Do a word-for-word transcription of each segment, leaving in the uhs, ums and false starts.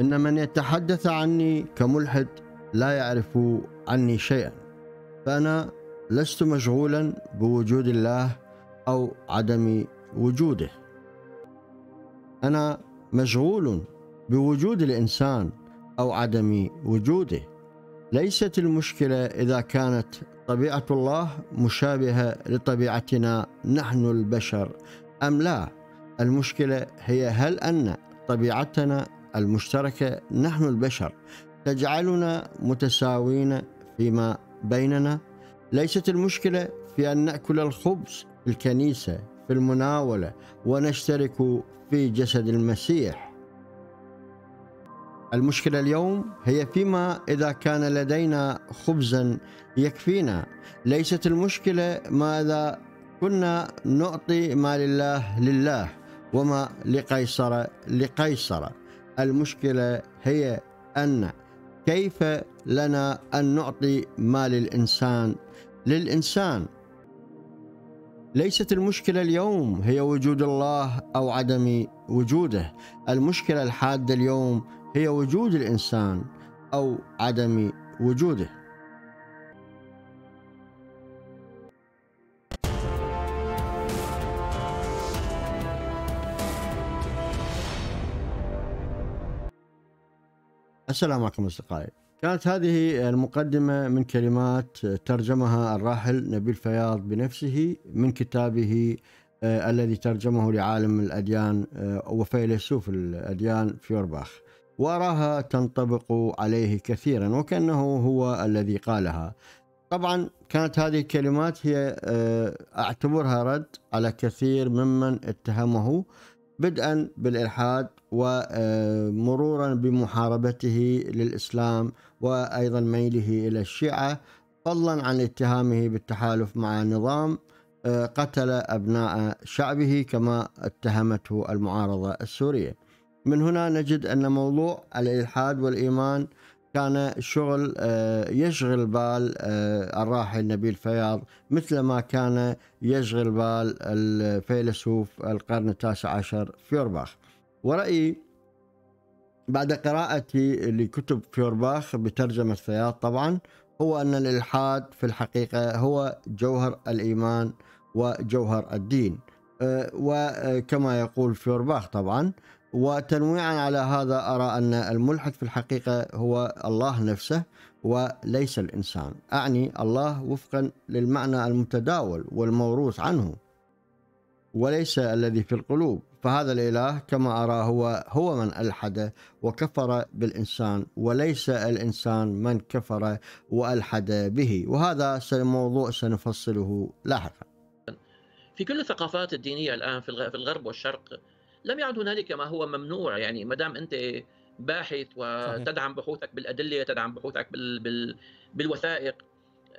إن من يتحدث عني كملحد لا يعرف عني شيئا، فأنا لست مشغولا بوجود الله أو عدم وجوده، أنا مشغول بوجود الإنسان أو عدم وجوده. ليست المشكلة إذا كانت طبيعة الله مشابهة لطبيعتنا نحن البشر أم لا، المشكلة هي هل أن طبيعتنا المشتركة نحن البشر تجعلنا متساوين فيما بيننا. ليست المشكلة في أن نأكل الخبز في الكنيسة في المناولة ونشترك في جسد المسيح. المشكلة اليوم هي فيما إذا كان لدينا خبزا يكفينا. ليست المشكلة ماذا كنا نعطي ما لله لله وما لقيصر لقيصر، المشكلة هي أن كيف لنا أن نعطي ما للإنسان للإنسان. ليست المشكلة اليوم هي وجود الله أو عدم وجوده، المشكلة الحادة اليوم هي وجود الإنسان أو عدم وجوده. السلام عليكم أصدقائي، كانت هذه المقدمة من كلمات ترجمها الراحل نبيل فياض بنفسه من كتابه آه الذي ترجمه لعالم الأديان آه وفيلسوف الأديان فيورباخ، وأراها تنطبق عليه كثيرا وكأنه هو الذي قالها. طبعا كانت هذه الكلمات هي آه أعتبرها رد على كثير ممن اتهمه، بدءا بالإلحاد ومرورا بمحاربته للإسلام وأيضا ميله إلى الشيعة، فضلا عن اتهامه بالتحالف مع نظام قتل أبناء شعبه كما اتهمته المعارضة السورية. من هنا نجد أن موضوع الإلحاد والإيمان كان شغل يشغل بال الراحل نبيل فياض مثلما كان يشغل بال الفيلسوف القرن التاسع عشر فيورباخ. ورأيي بعد قراءتي لكتب فيورباخ بترجمة فياض طبعا هو أن الإلحاد في الحقيقة هو جوهر الإيمان وجوهر الدين، وكما يقول فيورباخ طبعا. وتنويعا على هذا أرى أن الملحد في الحقيقة هو الله نفسه وليس الإنسان، أعني الله وفقا للمعنى المتداول والموروث عنه وليس الذي في القلوب. فهذا الإله كما أرى هو هو من ألحد وكفر بالإنسان وليس الإنسان من كفر وألحد به، وهذا موضوع سنفصله لاحقا. في كل الثقافات الدينية الآن في الغرب والشرق لم يعد هنالك ما هو ممنوع، يعني ما دام أنت باحث وتدعم بحوثك بالأدلة تدعم بحوثك بال... بال... بالوثائق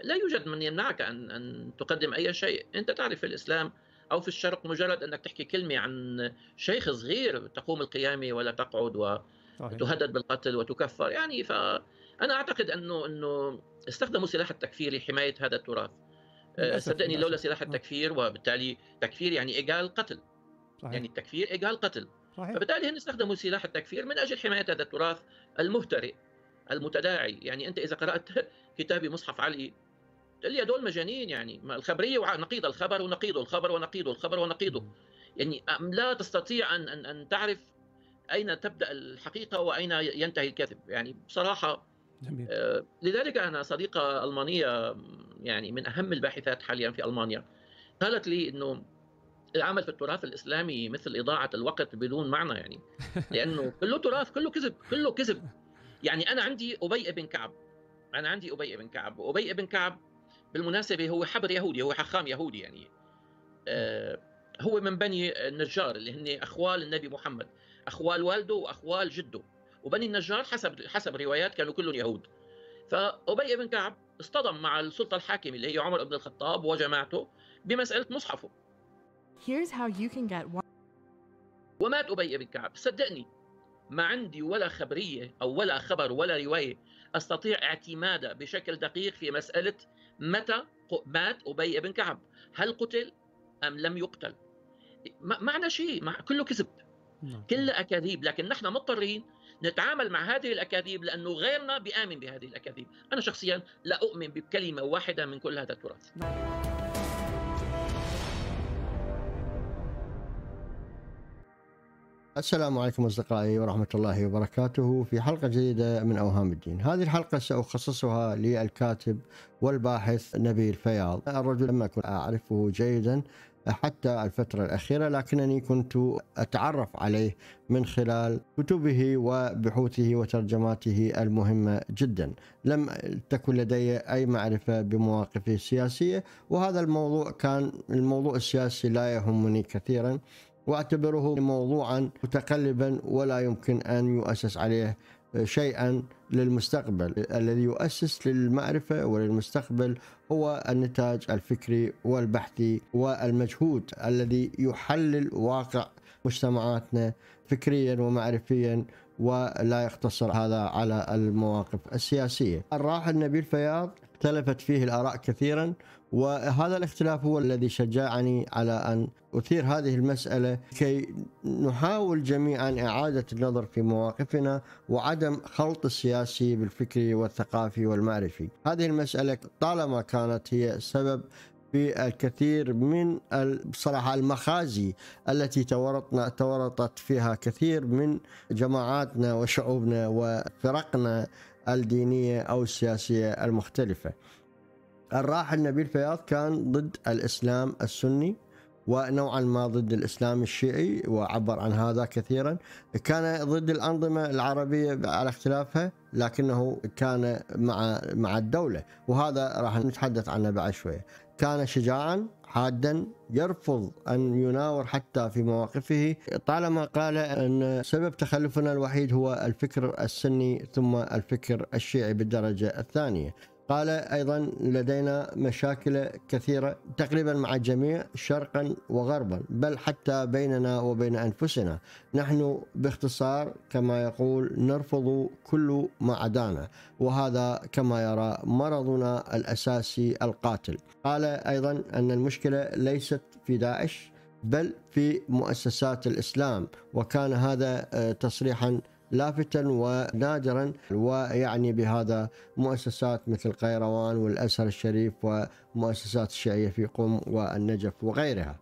لا يوجد من يمنعك أن... أن تقدم أي شيء. أنت تعرف في الإسلام أو في الشرق مجرد أنك تحكي كلمة عن شيخ صغير تقوم القيامة ولا تقعد وتهدد بالقتل وتكفر، يعني فأنا أعتقد أنه أنه استخدموا سلاح التكفير لحماية هذا التراث. صدقني لولا سلاح التكفير، وبالتالي تكفير يعني إيجال قتل، صحيح. يعني التكفير إيجال قتل، صحيح. فبالتالي هم استخدموا سلاح التكفير من أجل حماية هذا التراث المهترئ المتداعي. يعني أنت إذا قرأت كتابي مصحف علي تقول لي هدول مجانين، يعني الخبريه ونقيض الخبر ونقيض الخبر ونقيض الخبر ونقيضه، يعني لا تستطيع ان ان ان تعرف اين تبدا الحقيقه واين ينتهي الكذب، يعني بصراحه. جميل. آه لذلك انا صديقه المانيه يعني من اهم الباحثات حاليا في المانيا قالت لي انه العمل في التراث الاسلامي مثل اضاعه الوقت بدون معنى، يعني لانه كله تراث كله كذب كله كذب. يعني انا عندي ابي ابن كعب انا عندي ابي ابن كعب وابي ابن كعب بالمناسبة هو حبر يهودي، هو حخام يهودي، يعني آه هو من بني النجار اللي هن أخوال النبي محمد، أخوال والده وأخوال جده، وبني النجار حسب حسب روايات كانوا كلهم يهود. فأبي بن كعب اصطدم مع السلطة الحاكمة اللي هي عمر بن الخطاب وجماعته بمسألة مصحفه. Here's how you can get one... ومات أبي بن كعب. صدقني ما عندي ولا خبرية أو ولا خبر ولا رواية أستطيع اعتمادها بشكل دقيق في مسألة متى مات أبي بن كعب، هل قتل أم لم يقتل؟ ما معنى شيء، كله كذب، كله أكاذيب. لكن نحن مضطرين نتعامل مع هذه الأكاذيب لأنه غيرنا بيآمن بهذه الأكاذيب. أنا شخصيا لا أؤمن بكلمة واحدة من كل هذا التراث. السلام عليكم أصدقائي ورحمة الله وبركاته، في حلقة جديدة من أوهام الدين. هذه الحلقة سأخصصها للكاتب والباحث نبيل فياض، الرجل لم أكن أعرفه جيدا حتى الفترة الأخيرة، لكنني كنت أتعرف عليه من خلال كتبه وبحوثه وترجماته المهمة جدا. لم تكن لدي أي معرفة بمواقفه السياسية، وهذا الموضوع كان الموضوع السياسي لا يهمني كثيرا، واعتبره موضوعا متقلبا ولا يمكن ان يؤسس عليه شيئا للمستقبل. الذي يؤسس للمعرفه وللمستقبل هو النتاج الفكري والبحثي والمجهود الذي يحلل واقع مجتمعاتنا فكريا ومعرفيا، ولا يقتصر هذا على المواقف السياسيه. الراحل نبيل فياض اختلفت فيه الآراء كثيرا، وهذا الاختلاف هو الذي شجعني على أن أثير هذه المسألة كي نحاول جميعا إعادة النظر في مواقفنا وعدم خلط السياسي بالفكري والثقافي والمعرفي. هذه المسألة طالما كانت هي سبب في الكثير من بصراحة المخازي التي تورطنا تورطت فيها كثير من جماعاتنا وشعوبنا وفرقنا الدينية أو السياسية المختلفة. الراحل نبيل فياض كان ضد الإسلام السني ونوعا ما ضد الإسلام الشيعي، وعبر عن هذا كثيرا. كان ضد الأنظمة العربية على اختلافها، لكنه كان مع مع الدولة، وهذا راح نتحدث عنه بعد شوية. كان شجاعا حادا، يرفض أن يناور حتى في مواقفه، طالما قال أن سبب تخلفنا الوحيد هو الفكر السني ثم الفكر الشيعي بالدرجة الثانية. قال أيضا لدينا مشاكل كثيرة تقريبا مع الجميع شرقا وغربا، بل حتى بيننا وبين أنفسنا. نحن باختصار كما يقول نرفض كل ما عدانا، وهذا كما يرى مرضنا الأساسي القاتل. قال أيضا أن المشكلة ليست في داعش بل في مؤسسات الإسلام، وكان هذا تصريحا لافتا ونادرا، ويعني بهذا مؤسسات مثل قيروان والأزهر الشريف ومؤسسات الشيعية في قم والنجف وغيرها.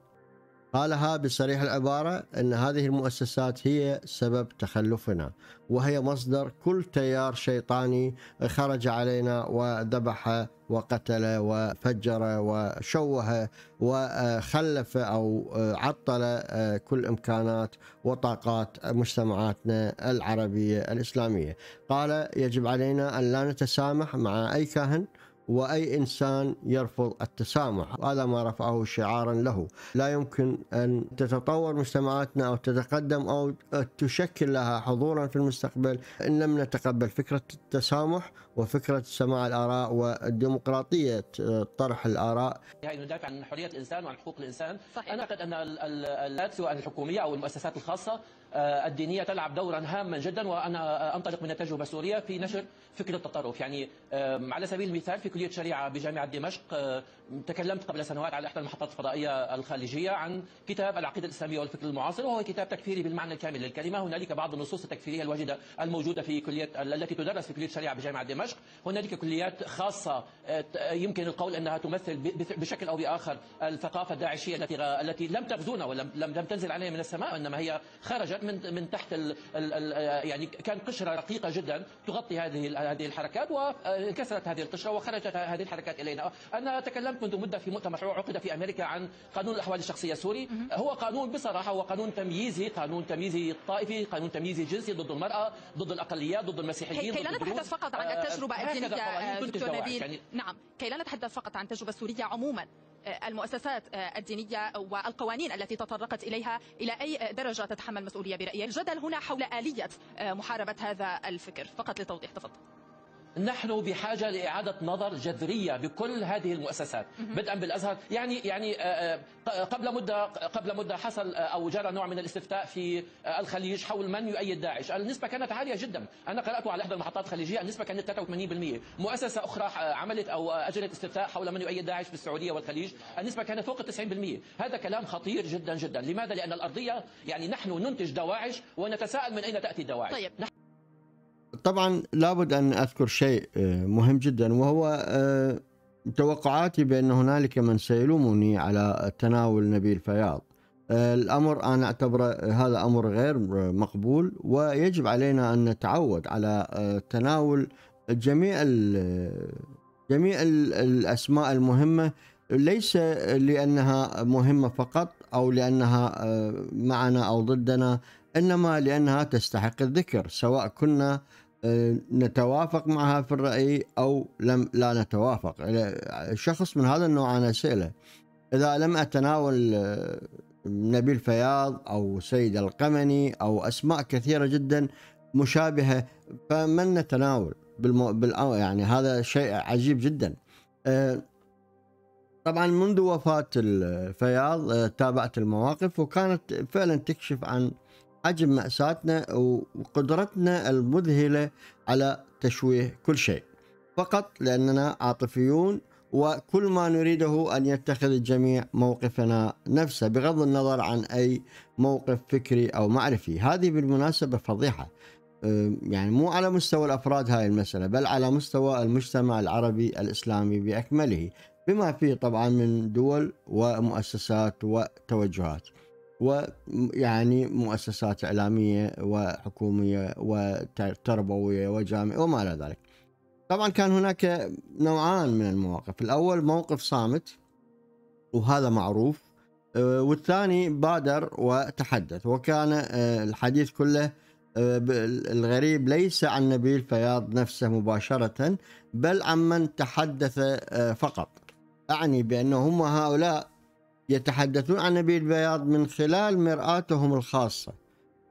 قالها بصريح العبارة أن هذه المؤسسات هي سبب تخلفنا، وهي مصدر كل تيار شيطاني خرج علينا وذبح وقتل وفجر وشوه وخلف أو عطل كل إمكانات وطاقات مجتمعاتنا العربية الإسلامية. قال يجب علينا أن لا نتسامح مع أي كاهن وأي إنسان يرفض التسامح، هذا ما رفعه شعارا له. لا يمكن أن تتطور مجتمعاتنا أو تتقدم أو تشكل لها حضورا في المستقبل إن لم نتقبل فكرة التسامح وفكرة سماع الآراء وديمقراطية طرح الآراء. يعني ندافع عن حرية الإنسان وعن حقوق الإنسان. صحيح. أنا أعتقد أن الآلات سواء الحكومية أو المؤسسات الخاصة الدينية تلعب دورا هاما جدا، وأنا أنطلق من التجربة السورية في نشر فكرة التطرف. يعني على سبيل المثال في كلية شريعة بجامعة دمشق تكلمت قبل سنوات على إحدى المحطات الفضائية الخليجية عن كتاب العقيدة الإسلامية والفكر المعاصر، وهو كتاب تكفيري بالمعنى الكامل للكلمة. هنالك بعض النصوص التكفيرية الواجدة الموجودة في كلية التي تدرس في كلية شريعة بجامعة دمشق. هنالك كليات خاصة يمكن القول أنها تمثل بشكل أو بآخر الثقافة الداعشية التي التي لم تغزونا ولم لم تنزل علينا من السماء، إنما هي خرجت من من تحت ال ال يعني كان قشرة رقيقة جدا تغطي هذه هذه الحركات، وانكسرت هذه القشرة وخرجت هذه الحركات إلينا. أنا تكلمت منذ مدة في مؤتمر عقد في أمريكا عن قانون الأحوال الشخصية السوري. هو قانون بصراحة هو قانون تمييزي، قانون تمييزي طائفي، قانون تمييزي جنسي ضد المرأة، ضد الأقليات، ضد المسيحيين. كي لا نتحدث فقط عن التجربة الدينية دكتور نبيل. يعني نعم، كي لا نتحدث فقط عن التجربة السورية، عموما المؤسسات الدينية والقوانين التي تطرقت إليها إلى أي درجة تتحمل مسؤولية برأيي؟ الجدل هنا حول آلية محاربة هذا الفكر، فقط للتوضيح تفضل. نحن بحاجة لإعادة نظر جذرية بكل هذه المؤسسات، بدءا بالأزهر. يعني يعني قبل مدة قبل مدة حصل أو جرى نوع من الاستفتاء في الخليج حول من يؤيد داعش، النسبة كانت عالية جدا. أنا قرأت على إحدى المحطات الخليجية النسبة كانت ثلاثة وثمانين بالمئة. مؤسسة أخرى عملت أو أجرت استفتاء حول من يؤيد داعش في السعودية والخليج، النسبة كانت فوق تسعين بالمئة. هذا كلام خطير جدا جدا. لماذا؟ لأن الأرضية يعني نحن ننتج دواعش ونتساءل من أين تأتي الدواعش. طيب. طبعا لابد أن أذكر شيء مهم جدا، وهو توقعاتي بأن هنالك من سيلومني على تناول نبيل فياض. الأمر أنا أعتبره هذا أمر غير مقبول، ويجب علينا أن نتعود على تناول جميع جميع الأسماء المهمة، ليس لأنها مهمة فقط أو لأنها معنا أو ضدنا، إنما لأنها تستحق الذكر، سواء كنا نتوافق معها في الرأي أو لم لا نتوافق. شخص من هذا النوع أنا سأله إذا لم أتناول نبيل فياض أو سيد القمني أو أسماء كثيرة جدا مشابهة، فمن نتناول بالمو... بالأو... يعني هذا شيء عجيب جدا. طبعا منذ وفاة فياض تابعت المواقف، وكانت فعلا تكشف عن حجم مأساتنا وقدرتنا المذهلة على تشويه كل شيء، فقط لأننا عاطفيون، وكل ما نريده أن يتخذ الجميع موقفنا نفسه بغض النظر عن أي موقف فكري أو معرفي. هذه بالمناسبة فضيحة، يعني مو على مستوى الأفراد هاي المسألة، بل على مستوى المجتمع العربي الإسلامي بأكمله، بما فيه طبعا من دول ومؤسسات وتوجهات، ويعني مؤسسات إعلامية وحكومية وتربوية وجامعة وما إلى ذلك. طبعا كان هناك نوعان من المواقف، الأول موقف صامت وهذا معروف، والثاني بادر وتحدث، وكان الحديث كله الغريب ليس عن نبيل فياض نفسه مباشرة، بل عمن تحدث فقط. أعني بأن هم هؤلاء يتحدثون عن نبيل فياض من خلال مرآتهم الخاصة،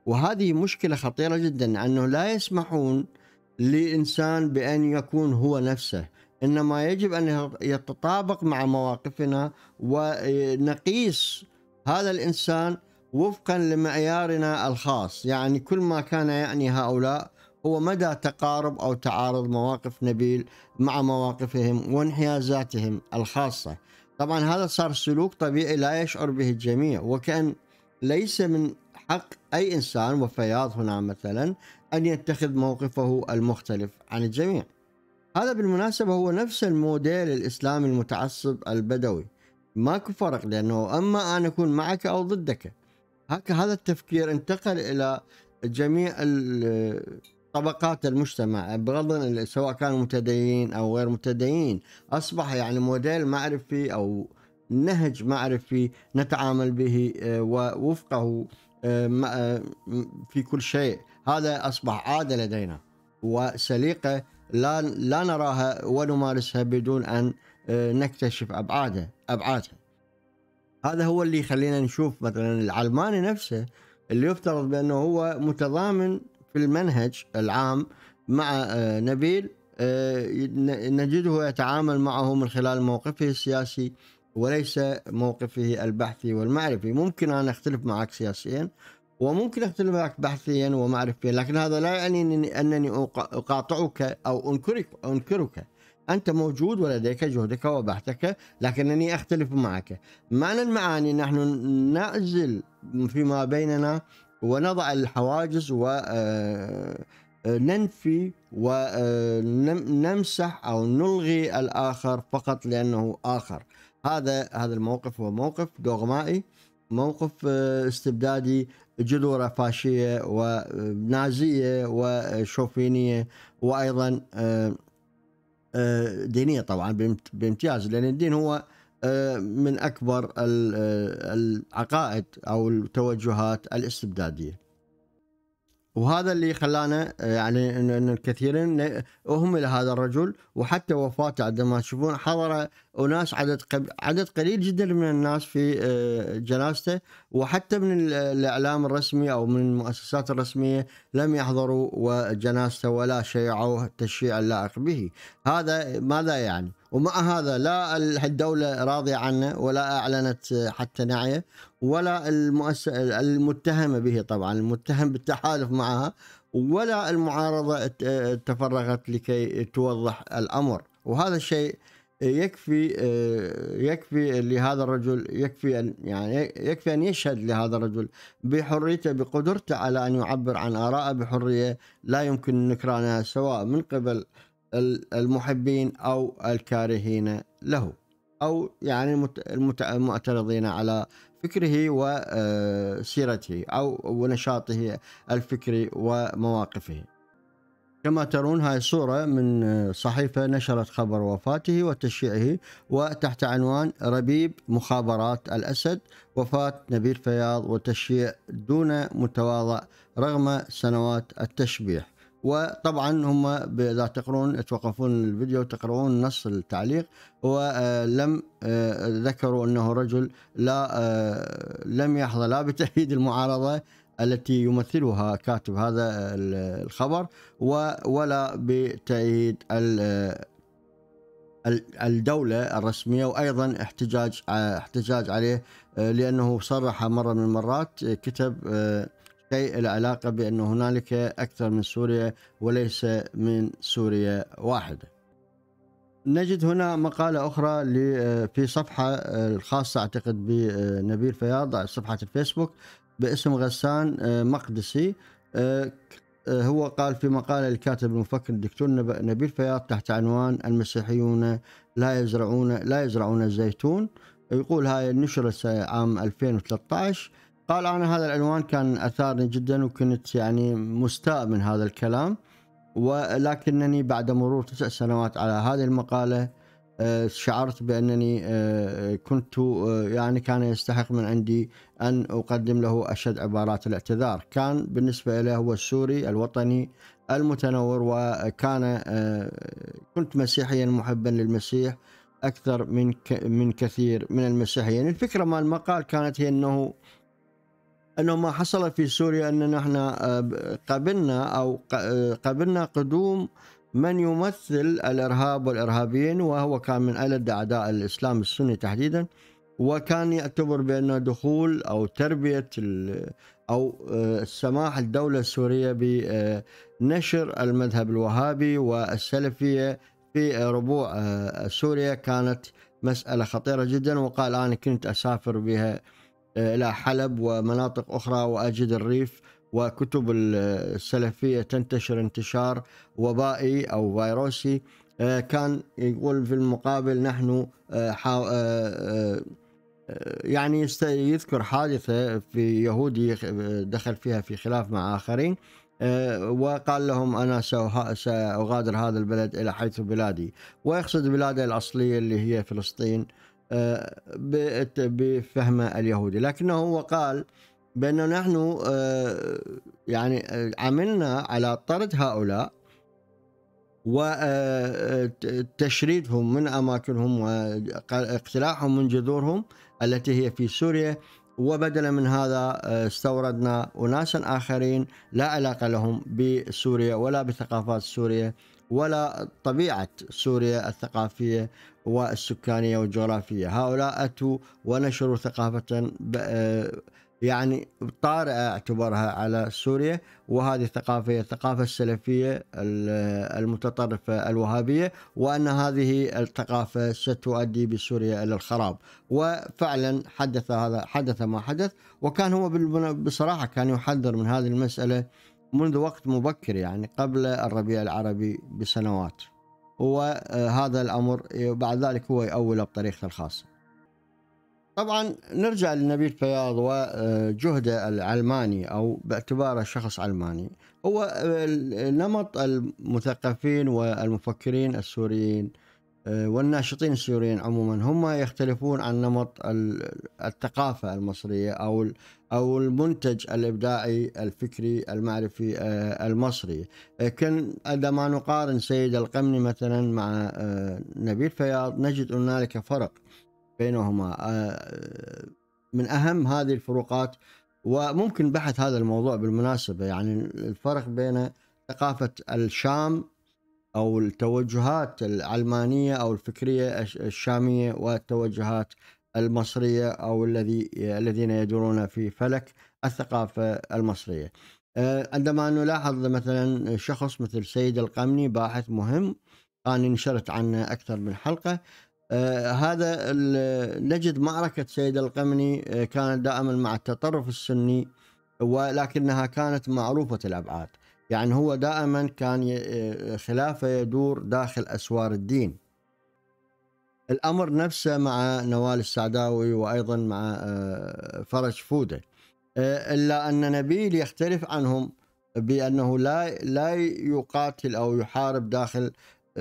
وهذه مشكلة خطيرة جدا، أنه لا يسمحون لإنسان بأن يكون هو نفسه، إنما يجب أن يتطابق مع مواقفنا ونقيس هذا الإنسان وفقا لمعيارنا الخاص. يعني كل ما كان يعني هؤلاء هو مدى تقارب أو تعارض مواقف نبيل مع مواقفهم وانحيازاتهم الخاصة. طبعا هذا صار سلوك طبيعي لا يشعر به الجميع، وكأن ليس من حق أي إنسان، وفياض هنا مثلا، أن يتخذ موقفه المختلف عن الجميع. هذا بالمناسبة هو نفس الموديل الإسلامي المتعصب البدوي، ماكو فرق، لأنه أما أن أكون معك أو ضدك. هذا التفكير انتقل إلى جميع طبقات المجتمع، بغض سواء كانوا متدينين أو غير متدينين، أصبح يعني موديل معرفي أو نهج معرفي نتعامل به ووفقه في كل شيء. هذا أصبح عادة لدينا وسليقة لا لا نراها ونمارسها بدون أن نكتشف أبعاده أبعادها. هذا هو اللي يخلينا نشوف مثلا العلماني نفسه، اللي يفترض بأنه هو متضامن في المنهج العام مع نبيل، نجده يتعامل معه من خلال موقفه السياسي وليس موقفه البحثي والمعرفي. ممكن أنا أختلف معك سياسيا، وممكن أختلف معك بحثيا ومعرفيا، لكن هذا لا يعني أنني أقاطعك أو أنكرك, أنكرك. أنت موجود ولديك جهدك وبحثك، لكنني أختلف معك. معنى المعاني نحن نعزل فيما بيننا ونضع الحواجز وننفي ونمسح أو نلغي الآخر فقط لأنه آخر. هذا هذا الموقف هو موقف دوغمائي، موقف استبدادي، جذوره فاشية ونازية وشوفينية، وأيضا دينية طبعا بامتياز، لأن الدين هو من أكبر العقائد أو التوجهات الاستبدادية. وهذا اللي خلانا يعني أن الكثيرين أهمل هذا الرجل، وحتى وفاته عندما تشوفون حضر أناس عدد عدد قليل جدا من الناس في جنازته، وحتى من الإعلام الرسمي أو من المؤسسات الرسمية لم يحضروا وجنازته ولا شيعوا التشييع اللائق به. هذا ماذا يعني؟ ومع هذا لا الدولة راضية عنه ولا أعلنت حتى نعيه، ولا المؤسسة المتهمة به طبعا، المتهم بالتحالف معها، ولا المعارضة تفرغت لكي توضح الأمر. وهذا الشيء يكفي يكفي لهذا الرجل يكفي أن يعني يكفي أن يشهد لهذا الرجل بحريته، بقدرته على أن يعبر عن آرائه بحرية لا يمكن نكرانها، سواء من قبل المحبين أو الكارهين له أو يعني المعترضين على فكره وسيرته أو ونشاطه الفكري ومواقفه. كما ترون هاي صورة من صحيفة نشرت خبر وفاته وتشييعه، وتحت عنوان ربيب مخابرات الأسد، وفاة نبيل فياض وتشييع دون متواضع رغم سنوات التشبيح. وطبعا هم اذا تقرون توقفون الفيديو تقرؤون نص التعليق، ولم ذكروا انه رجل لا لم يحظى لا بتأييد المعارضة التي يمثلها كاتب هذا الخبر ولا بتأييد الدولة الرسمية، وأيضا احتجاج احتجاج عليه لأنه صرح مرة من المرات كتب شيء له علاقة بأن هنالك أكثر من سوريا وليس من سوريا واحدة. نجد هنا مقالة أخرى في صفحة الخاصة أعتقد بنبيل فياض على صفحة الفيسبوك باسم غسان مقدسي، هو قال في مقالة للكاتب المفكر الدكتور نبيل فياض تحت عنوان المسيحيون لا يزرعون لا يزرعون الزيتون، يقول هاي نشرت عام ألفين وثلاثة عشر. قال أنا هذا العنوان كان أثارني جدا وكنت يعني مستاء من هذا الكلام، ولكنني بعد مرور تسع سنوات على هذه المقالة شعرت بأنني كنت يعني كان يستحق من عندي أن أقدم له أشد عبارات الاعتذار. كان بالنسبة له هو السوري الوطني المتنور، وكان كنت مسيحيا محبا للمسيح أكثر من من كثير من المسيحيين. الفكرة مال المقال كانت هي أنه أنه ما حصل في سوريا أن نحن قبلنا أو قبلنا قدوم من يمثل الإرهاب والإرهابيين، وهو كان من ألد أعداء الإسلام السني تحديدا، وكان يعتبر بأن دخول أو تربية أو السماح الدولة السورية بنشر المذهب الوهابي والسلفية في ربوع سوريا كانت مسألة خطيرة جدا. وقال أنا كنت أسافر بها إلى حلب ومناطق أخرى وأجد الريف وكتب السلفية تنتشر انتشار وبائي أو فيروسي. كان يقول في المقابل نحن يعني يذكر حادثة في يهودي دخل فيها في خلاف مع آخرين، وقال لهم أنا سأغادر هذا البلد إلى حيث بلادي، ويقصد بلاده الأصلية اللي هي فلسطين بفهمه اليهودي. لكنه هو قال بأن نحن يعني عملنا على طرد هؤلاء وتشريدهم من أماكنهم واقتلاعهم من جذورهم التي هي في سوريا، وبدلا من هذا استوردنا أناسا آخرين لا علاقة لهم بسوريا ولا بثقافات سوريا ولا طبيعة سوريا الثقافية والسكانية والجغرافية. هؤلاء أتوا ونشروا ثقافة يعني طارئة اعتبرها على سوريا، وهذه الثقافة هي الثقافة السلفية المتطرفة الوهابية، وأن هذه الثقافة ستؤدي بسوريا إلى الخراب. وفعلا حدث هذا حدث ما حدث، وكان هو بصراحة كان يحذر من هذه المسألة منذ وقت مبكر يعني قبل الربيع العربي بسنوات، وهذا الأمر بعد ذلك هو يؤوله بطريقته الخاصة. طبعا نرجع لنبيل فياض وجهده العلماني، أو باعتباره شخص علماني، هو نمط المثقفين والمفكرين السوريين والناشطين السوريين عموما هم يختلفون عن نمط الثقافة المصرية أو أو المنتج الإبداعي الفكري المعرفي المصري. كان عندما نقارن سيد القمني مثلا مع نبيل فياض نجد هنالك فرق بينهما. من أهم هذه الفروقات، وممكن بحث هذا الموضوع بالمناسبة، يعني الفرق بين ثقافة الشام أو التوجهات العلمانية أو الفكرية الشامية والتوجهات المصرية أو الذي الذين يدورون في فلك الثقافة المصرية. عندما نلاحظ مثلا شخص مثل سيد القمني، باحث مهم، أنا نشرت عنه أكثر من حلقة، آه هذا نجد معركة سيد القمني كانت دائما مع التطرف السني، ولكنها كانت معروفة الأبعاد. يعني هو دائما كان خلافه يدور داخل أسوار الدين. الأمر نفسه مع نوال السعداوي وأيضا مع فرج فودة، إلا أن نبيل يختلف عنهم بأنه لا لا يقاتل أو يحارب داخل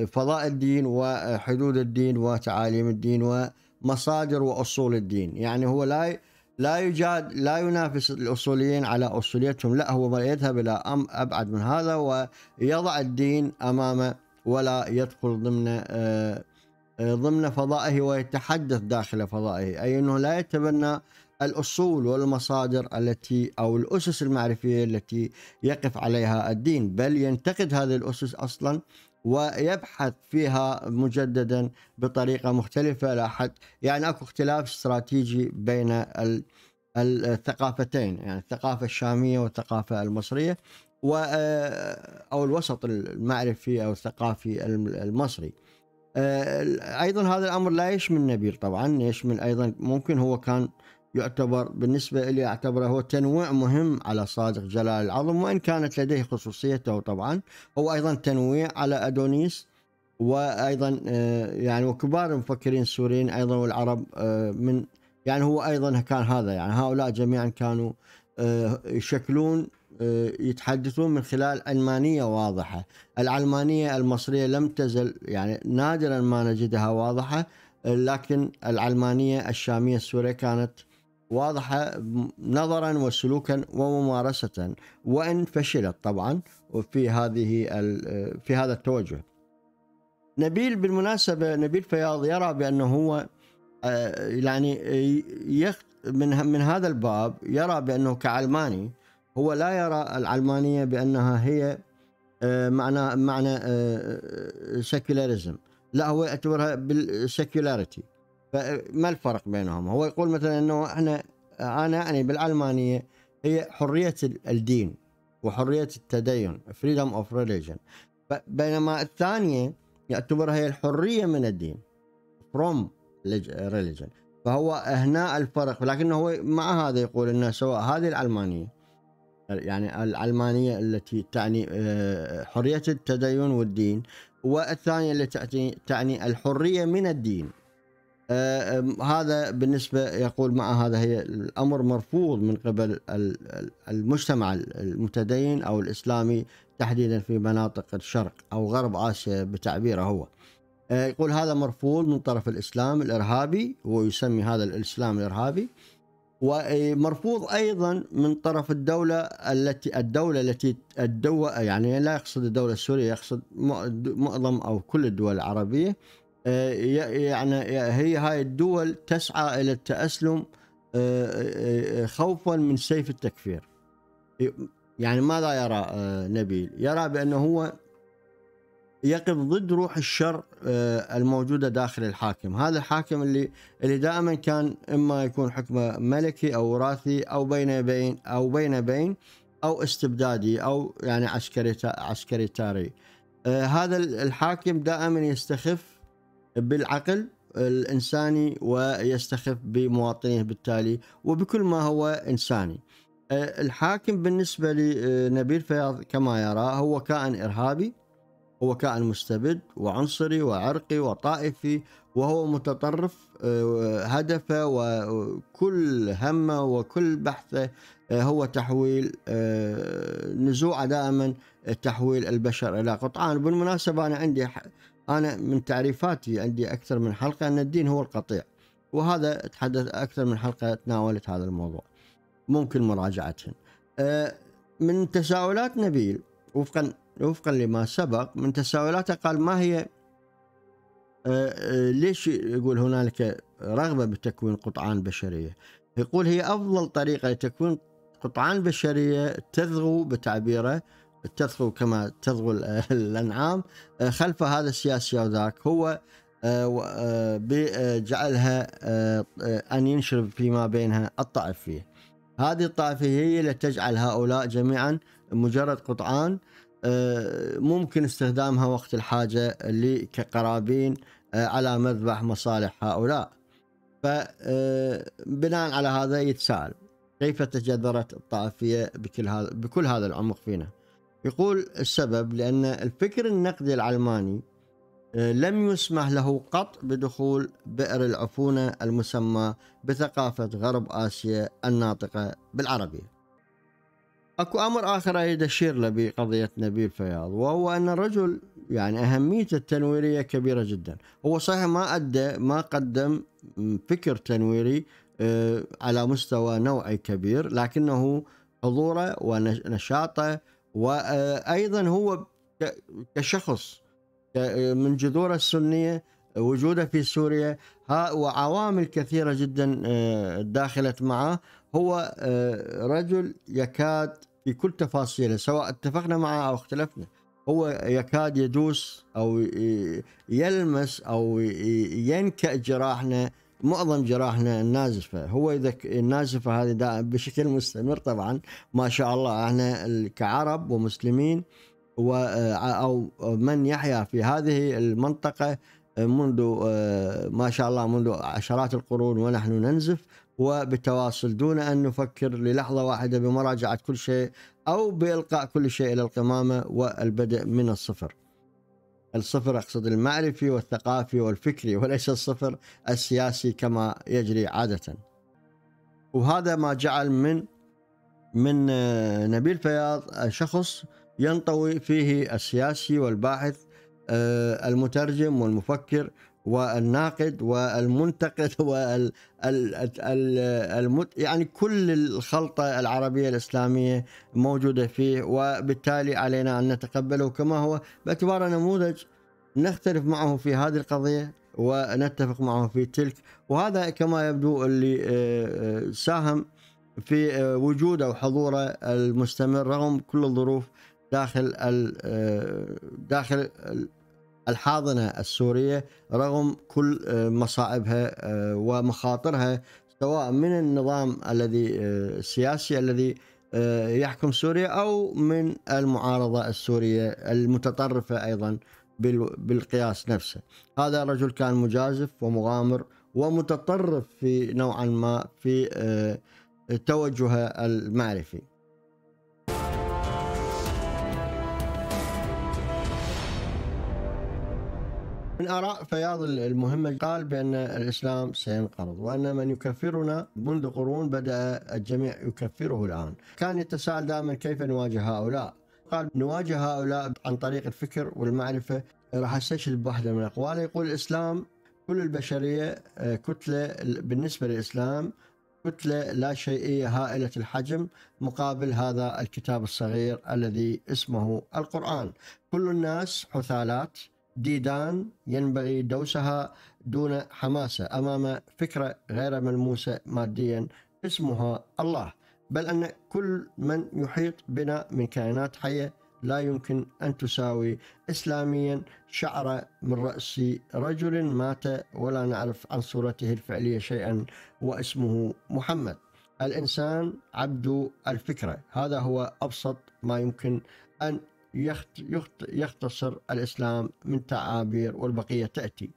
فضاء الدين وحدود الدين وتعاليم الدين ومصادر وأصول الدين. يعني هو لا لا يجاد لا ينافس الأصوليين على أصوليتهم، لا هو يذهب إلى أبعد من هذا ويضع الدين أمامه ولا يدخل ضمن ضمن فضائه ويتحدث داخل فضائه، أي أنه لا يتبنى الأصول والمصادر التي أو الأسس المعرفية التي يقف عليها الدين، بل ينتقد هذه الأسس أصلا ويبحث فيها مجددا بطريقة مختلفة لا حد. يعني أكو اختلاف استراتيجي بين الثقافتين، يعني الثقافة الشامية والثقافة المصرية أو الوسط المعرفي أو الثقافي المصري. أيضا هذا الأمر لا يشمل نبيل، طبعا يشمل أيضا ممكن هو كان يعتبر بالنسبة لي أعتبره هو تنويع مهم على صادق جلال العظم، وإن كانت لديه خصوصيته طبعا. هو أيضا تنويع على أدونيس، وأيضا يعني وكبار المفكرين السوريين أيضا والعرب من يعني هو أيضا كان هذا، يعني هؤلاء جميعا كانوا يشكلون يتحدثون من خلال علمانية واضحة. العلمانية المصرية لم تزل يعني نادرا ما نجدها واضحة، لكن العلمانية الشامية السورية كانت واضحة نظرا وسلوكا وممارسة، وإن فشلت طبعا في هذه في هذا التوجه. نبيل بالمناسبة نبيل فياض يرى بأنه هو يعني من من هذا الباب يرى بأنه كعلماني هو لا يرى العلمانية بأنها هي معنى معنى سيكولاريزم، لا هو يعتبرها بالسيكولاريتي. فما الفرق بينهم؟ هو يقول مثلا انه احنا انا يعني بالعلمانيه هي حريه الدين وحريه التدين freedom of religion، بينما الثانيه يعتبرها هي الحريه من الدين from religion. فهو هنا الفرق، ولكنه هو مع هذا يقول انه سواء هذه العلمانيه يعني العلمانيه التي تعني حريه التدين والدين، والثانية التي تعني الحرية من الدين. آه هذا بالنسبة يقول مع هذا هي الأمر مرفوض من قبل المجتمع المتدين أو الإسلامي تحديدا في مناطق الشرق أو غرب آسيا بتعبيره هو. آه يقول هذا مرفوض من طرف الإسلام الإرهابي، ويسمي هذا الإسلام الإرهابي، ومرفوض أيضا من طرف الدولة التي الدولة التي الدولة يعني لا يقصد الدولة السورية، يقصد معظم أو كل الدول العربية. يعني هي هاي الدول تسعى إلى التأسلم خوفا من سيف التكفير. يعني ماذا يرى نبيل؟ يرى بأنه هو يقف ضد روح الشر الموجودة داخل الحاكم، هذا الحاكم اللي اللي دائما كان إما يكون حكمه ملكي أو وراثي أو بين بين أو بين بين أو استبدادي أو يعني عسكري عسكري تاري. هذا الحاكم دائما يستخف بالعقل الإنساني ويستخف بمواطنيه بالتالي وبكل ما هو إنساني. الحاكم بالنسبة لنبيل فياض كما يرى هو كائن إرهابي، هو كائن مستبد وعنصري وعرقي وطائفي، وهو متطرف هدفه وكل همه وكل بحثه هو تحويل نزوعه دائما تحويل البشر الى قطعان. بالمناسبه انا عندي انا من تعريفاتي عندي اكثر من حلقه ان الدين هو القطيع، وهذا تحدث اكثر من حلقه تناولت هذا الموضوع، ممكن مراجعتهن. من تساؤلات نبيل وفقا وفقا لما سبق من تساؤلاته قال ما هي ليش يقول هنالك رغبة بتكوين قطعان بشرية؟ يقول هي أفضل طريقة لتكوين قطعان بشرية تذغو بتعبيره، تذغو كما تذغو الأنعام خلف هذا السياسي أو ذاك، هو بجعلها أن ينشرب فيما بينها الطائفية. هذه الطائفية هي لتجعل هؤلاء جميعا مجرد قطعان ممكن استخدامها وقت الحاجة كقرابين على مذبح مصالح هؤلاء. فبناء على هذا يتساءل كيف تجذرت الطائفية بكل هذا بكل هذا العمق فينا؟ يقول السبب لأن الفكر النقدي العلماني لم يسمح له قط بدخول بئر العفونة المسمى بثقافة غرب آسيا الناطقة بالعربية. اكو امر اخر اريد اشير له بقضيه نبيل فياض، وهو ان الرجل يعني اهميته التنويريه كبيره جدا. هو صحيح ما ادى ما قدم فكر تنويري على مستوى نوعي كبير، لكنه حضوره ونشاطه وايضا هو كشخص من جذوره السنيه، وجوده في سوريا وعوامل كثيره جدا داخلت معه، هو رجل يكاد في كل تفاصيله سواء اتفقنا معه أو اختلفنا هو يكاد يدوس أو يلمس أو ينكأ جراحنا، معظم جراحنا النازفة. هو إذا النازفة هذه بشكل مستمر طبعا ما شاء الله، احنا كعرب ومسلمين أو من يحيا في هذه المنطقة منذ ما شاء الله منذ عشرات القرون ونحن ننزف وبالتواصل دون أن نفكر للحظة واحدة بمراجعة كل شيء أو بإلقاء كل شيء إلى القمامة والبدء من الصفر. الصفر أقصد المعرفي والثقافي والفكري، وليس الصفر السياسي كما يجري عادة. وهذا ما جعل من من نبيل فياض شخص ينطوي فيه السياسي والباحث المترجم والمفكر والناقد والمنتقد وال يعني كل الخلطة العربية الإسلامية موجودة فيه، وبالتالي علينا أن نتقبله كما هو باعتباره نموذج نختلف معه في هذه القضية ونتفق معه في تلك. وهذا كما يبدو اللي ساهم في وجوده وحضوره المستمر رغم كل الظروف داخل داخل الحاضنة السورية، رغم كل مصائبها ومخاطرها سواء من النظام الذي السياسي الذي يحكم سوريا أو من المعارضة السورية المتطرفة أيضا بالقياس نفسه. هذا الرجل كان مجازف ومغامر ومتطرف في نوعا ما في توجهه المعرفي. من آراء فياض المهمة قال بأن الإسلام سينقرض وأن من يكفرنا منذ قرون بدأ الجميع يكفره الآن. كان يتساءل دائما كيف نواجه هؤلاء؟ قال نواجه هؤلاء عن طريق الفكر والمعرفة. راح استشهد بواحدة من أقواله، يقول الإسلام كل البشرية كتلة، بالنسبة للإسلام كتلة لا شيئية هائلة الحجم مقابل هذا الكتاب الصغير الذي اسمه القرآن. كل الناس حثالات ديدان ينبغي دوسها دون حماسة أمام فكرة غير ملموسة ماديا اسمها الله، بل أن كل من يحيط بنا من كائنات حية لا يمكن أن تساوي إسلاميا شعر من رأس رجل مات ولا نعرف عن صورته الفعلية شيئا واسمه محمد. الإنسان عبد الفكرة، هذا هو أبسط ما يمكن أن يختصر الإسلام من تعابير والبقية تأتي.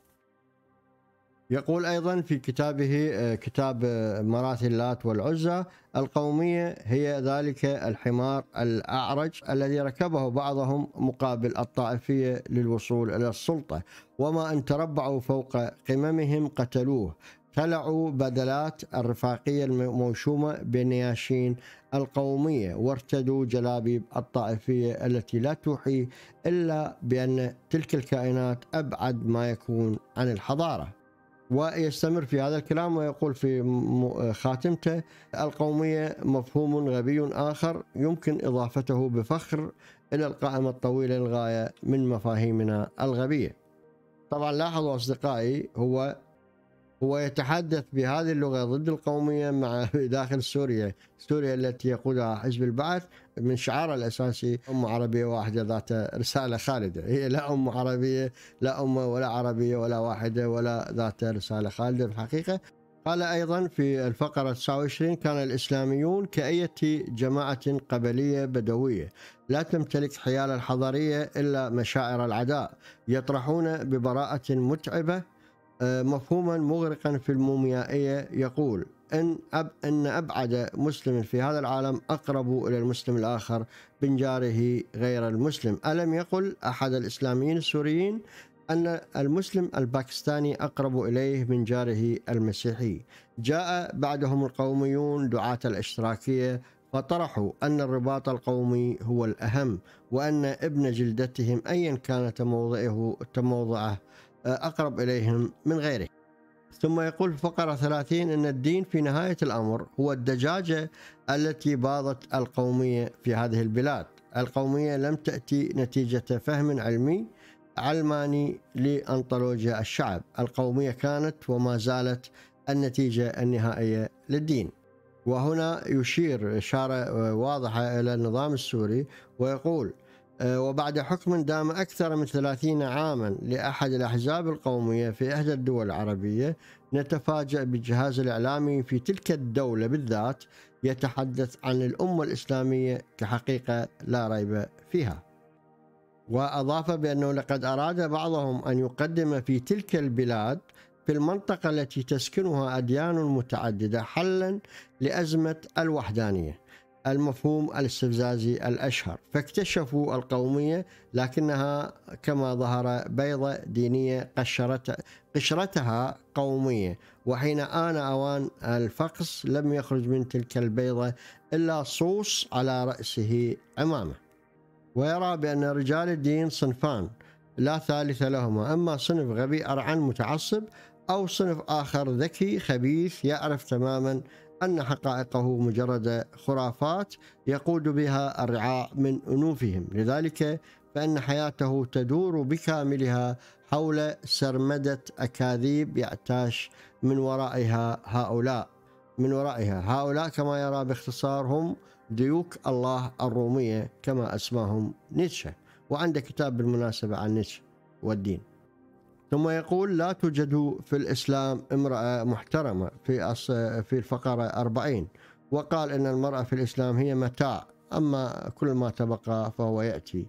يقول أيضا في كتابه كتاب مراثي اللات والعزى، القومية هي ذلك الحمار الأعرج الذي ركبه بعضهم مقابل الطائفية للوصول إلى السلطة، وما أن تربعوا فوق قممهم قتلوه، خلعوا بدلات الرفاقية الموشومة بنياشين القومية، وارتدوا جلابيب الطائفية التي لا توحي إلا بأن تلك الكائنات أبعد ما يكون عن الحضارة. ويستمر في هذا الكلام ويقول في خاتمته، القومية مفهوم غبي آخر يمكن إضافته بفخر إلى القائمة الطويلة للغاية من مفاهيمنا الغبية. طبعا لاحظوا أصدقائي هو هو يتحدث بهذه اللغة ضد القومية مع داخل سوريا، سوريا التي يقودها حزب البعث من شعارها الأساسي أم عربية واحدة ذات رسالة خالدة. هي لا أم عربية لا أم ولا عربية ولا واحدة ولا ذات رسالة خالدة بالحقيقة، قال أيضا في الفقرة تسعة وعشرين: كان الإسلاميون كأية جماعة قبلية بدوية لا تمتلك حيال الحضارية إلا مشاعر العداء، يطرحون ببراءة متعبة مفهوما مغرقا في الموميائية يقول إن, أب إن أبعد مسلم في هذا العالم أقرب إلى المسلم الآخر بنجاره غير المسلم. ألم يقل أحد الإسلاميين السوريين أن المسلم الباكستاني أقرب إليه من جاره المسيحي؟ جاء بعدهم القوميون دعاة الاشتراكية فطرحوا أن الرباط القومي هو الأهم، وأن ابن جلدتهم أيا كان تموضعه تموضعه أقرب إليهم من غيره. ثم يقول في فقرة ثلاثين: إن الدين في نهاية الأمر هو الدجاجة التي باضت القومية في هذه البلاد. القومية لم تأتي نتيجة فهم علمي علماني لأنطولوجيا الشعب، القومية كانت وما زالت النتيجة النهائية للدين. وهنا يشير إشارة واضحة إلى النظام السوري ويقول: وبعد حكم دام أكثر من ثلاثين عاما لأحد الأحزاب القومية في إحدى الدول العربية، نتفاجأ بالجهاز الإعلامي في تلك الدولة بالذات يتحدث عن الأمة الإسلامية كحقيقة لا ريب فيها. وأضاف بأنه لقد أراد بعضهم أن يقدم في تلك البلاد في المنطقة التي تسكنها أديان متعددة حلا لأزمة الوحدانية، المفهوم الاستفزازي الأشهر، فاكتشفوا القومية لكنها كما ظهر بيضة دينية قشرتها قومية، وحين آن أوان الفقس لم يخرج من تلك البيضة إلا صوص على رأسه عمامة. ويرى بأن رجال الدين صنفان لا ثالث لهما، أما صنف غبي أرعن متعصب، أو صنف آخر ذكي خبيث يعرف تماما أن حقائقه مجرد خرافات يقود بها الرعاع من أنوفهم، لذلك فإن حياته تدور بكاملها حول سرمدة أكاذيب يعتاش من ورائها هؤلاء من ورائها هؤلاء كما يرى باختصار هم ديوك الله الرومية كما أسماهم نيتشه، وعنده كتاب بالمناسبة عن نيتشه والدين. ثم يقول: لا توجد في الإسلام امرأة محترمة في في الفقرة أربعين، وقال إن المرأة في الإسلام هي متاع، أما كل ما تبقى فهو يأتي.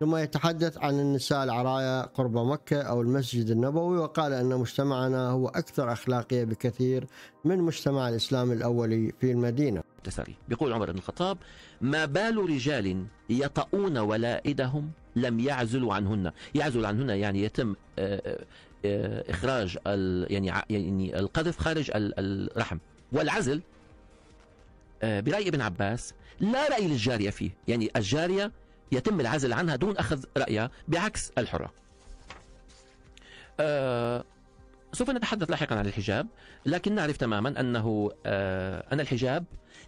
ثم يتحدث عن النساء العرايا قرب مكة أو المسجد النبوي، وقال أن مجتمعنا هو أكثر أخلاقية بكثير من مجتمع الإسلام الأولي في المدينة. بيقول عمر بن الخطاب: ما بال رجال يطؤون ولائدهم لم يعزلوا عنهن. يعزل عنهن يعني يتم إخراج يعني يعني القذف خارج الرحم، والعزل برأي ابن عباس لا رأي للجارية فيه، يعني الجارية يتم العزل عنها دون أخذ رأيها بعكس الحرة. أه سوف نتحدث لاحقا عن الحجاب، لكن نعرف تماما أنه أه أن الحجاب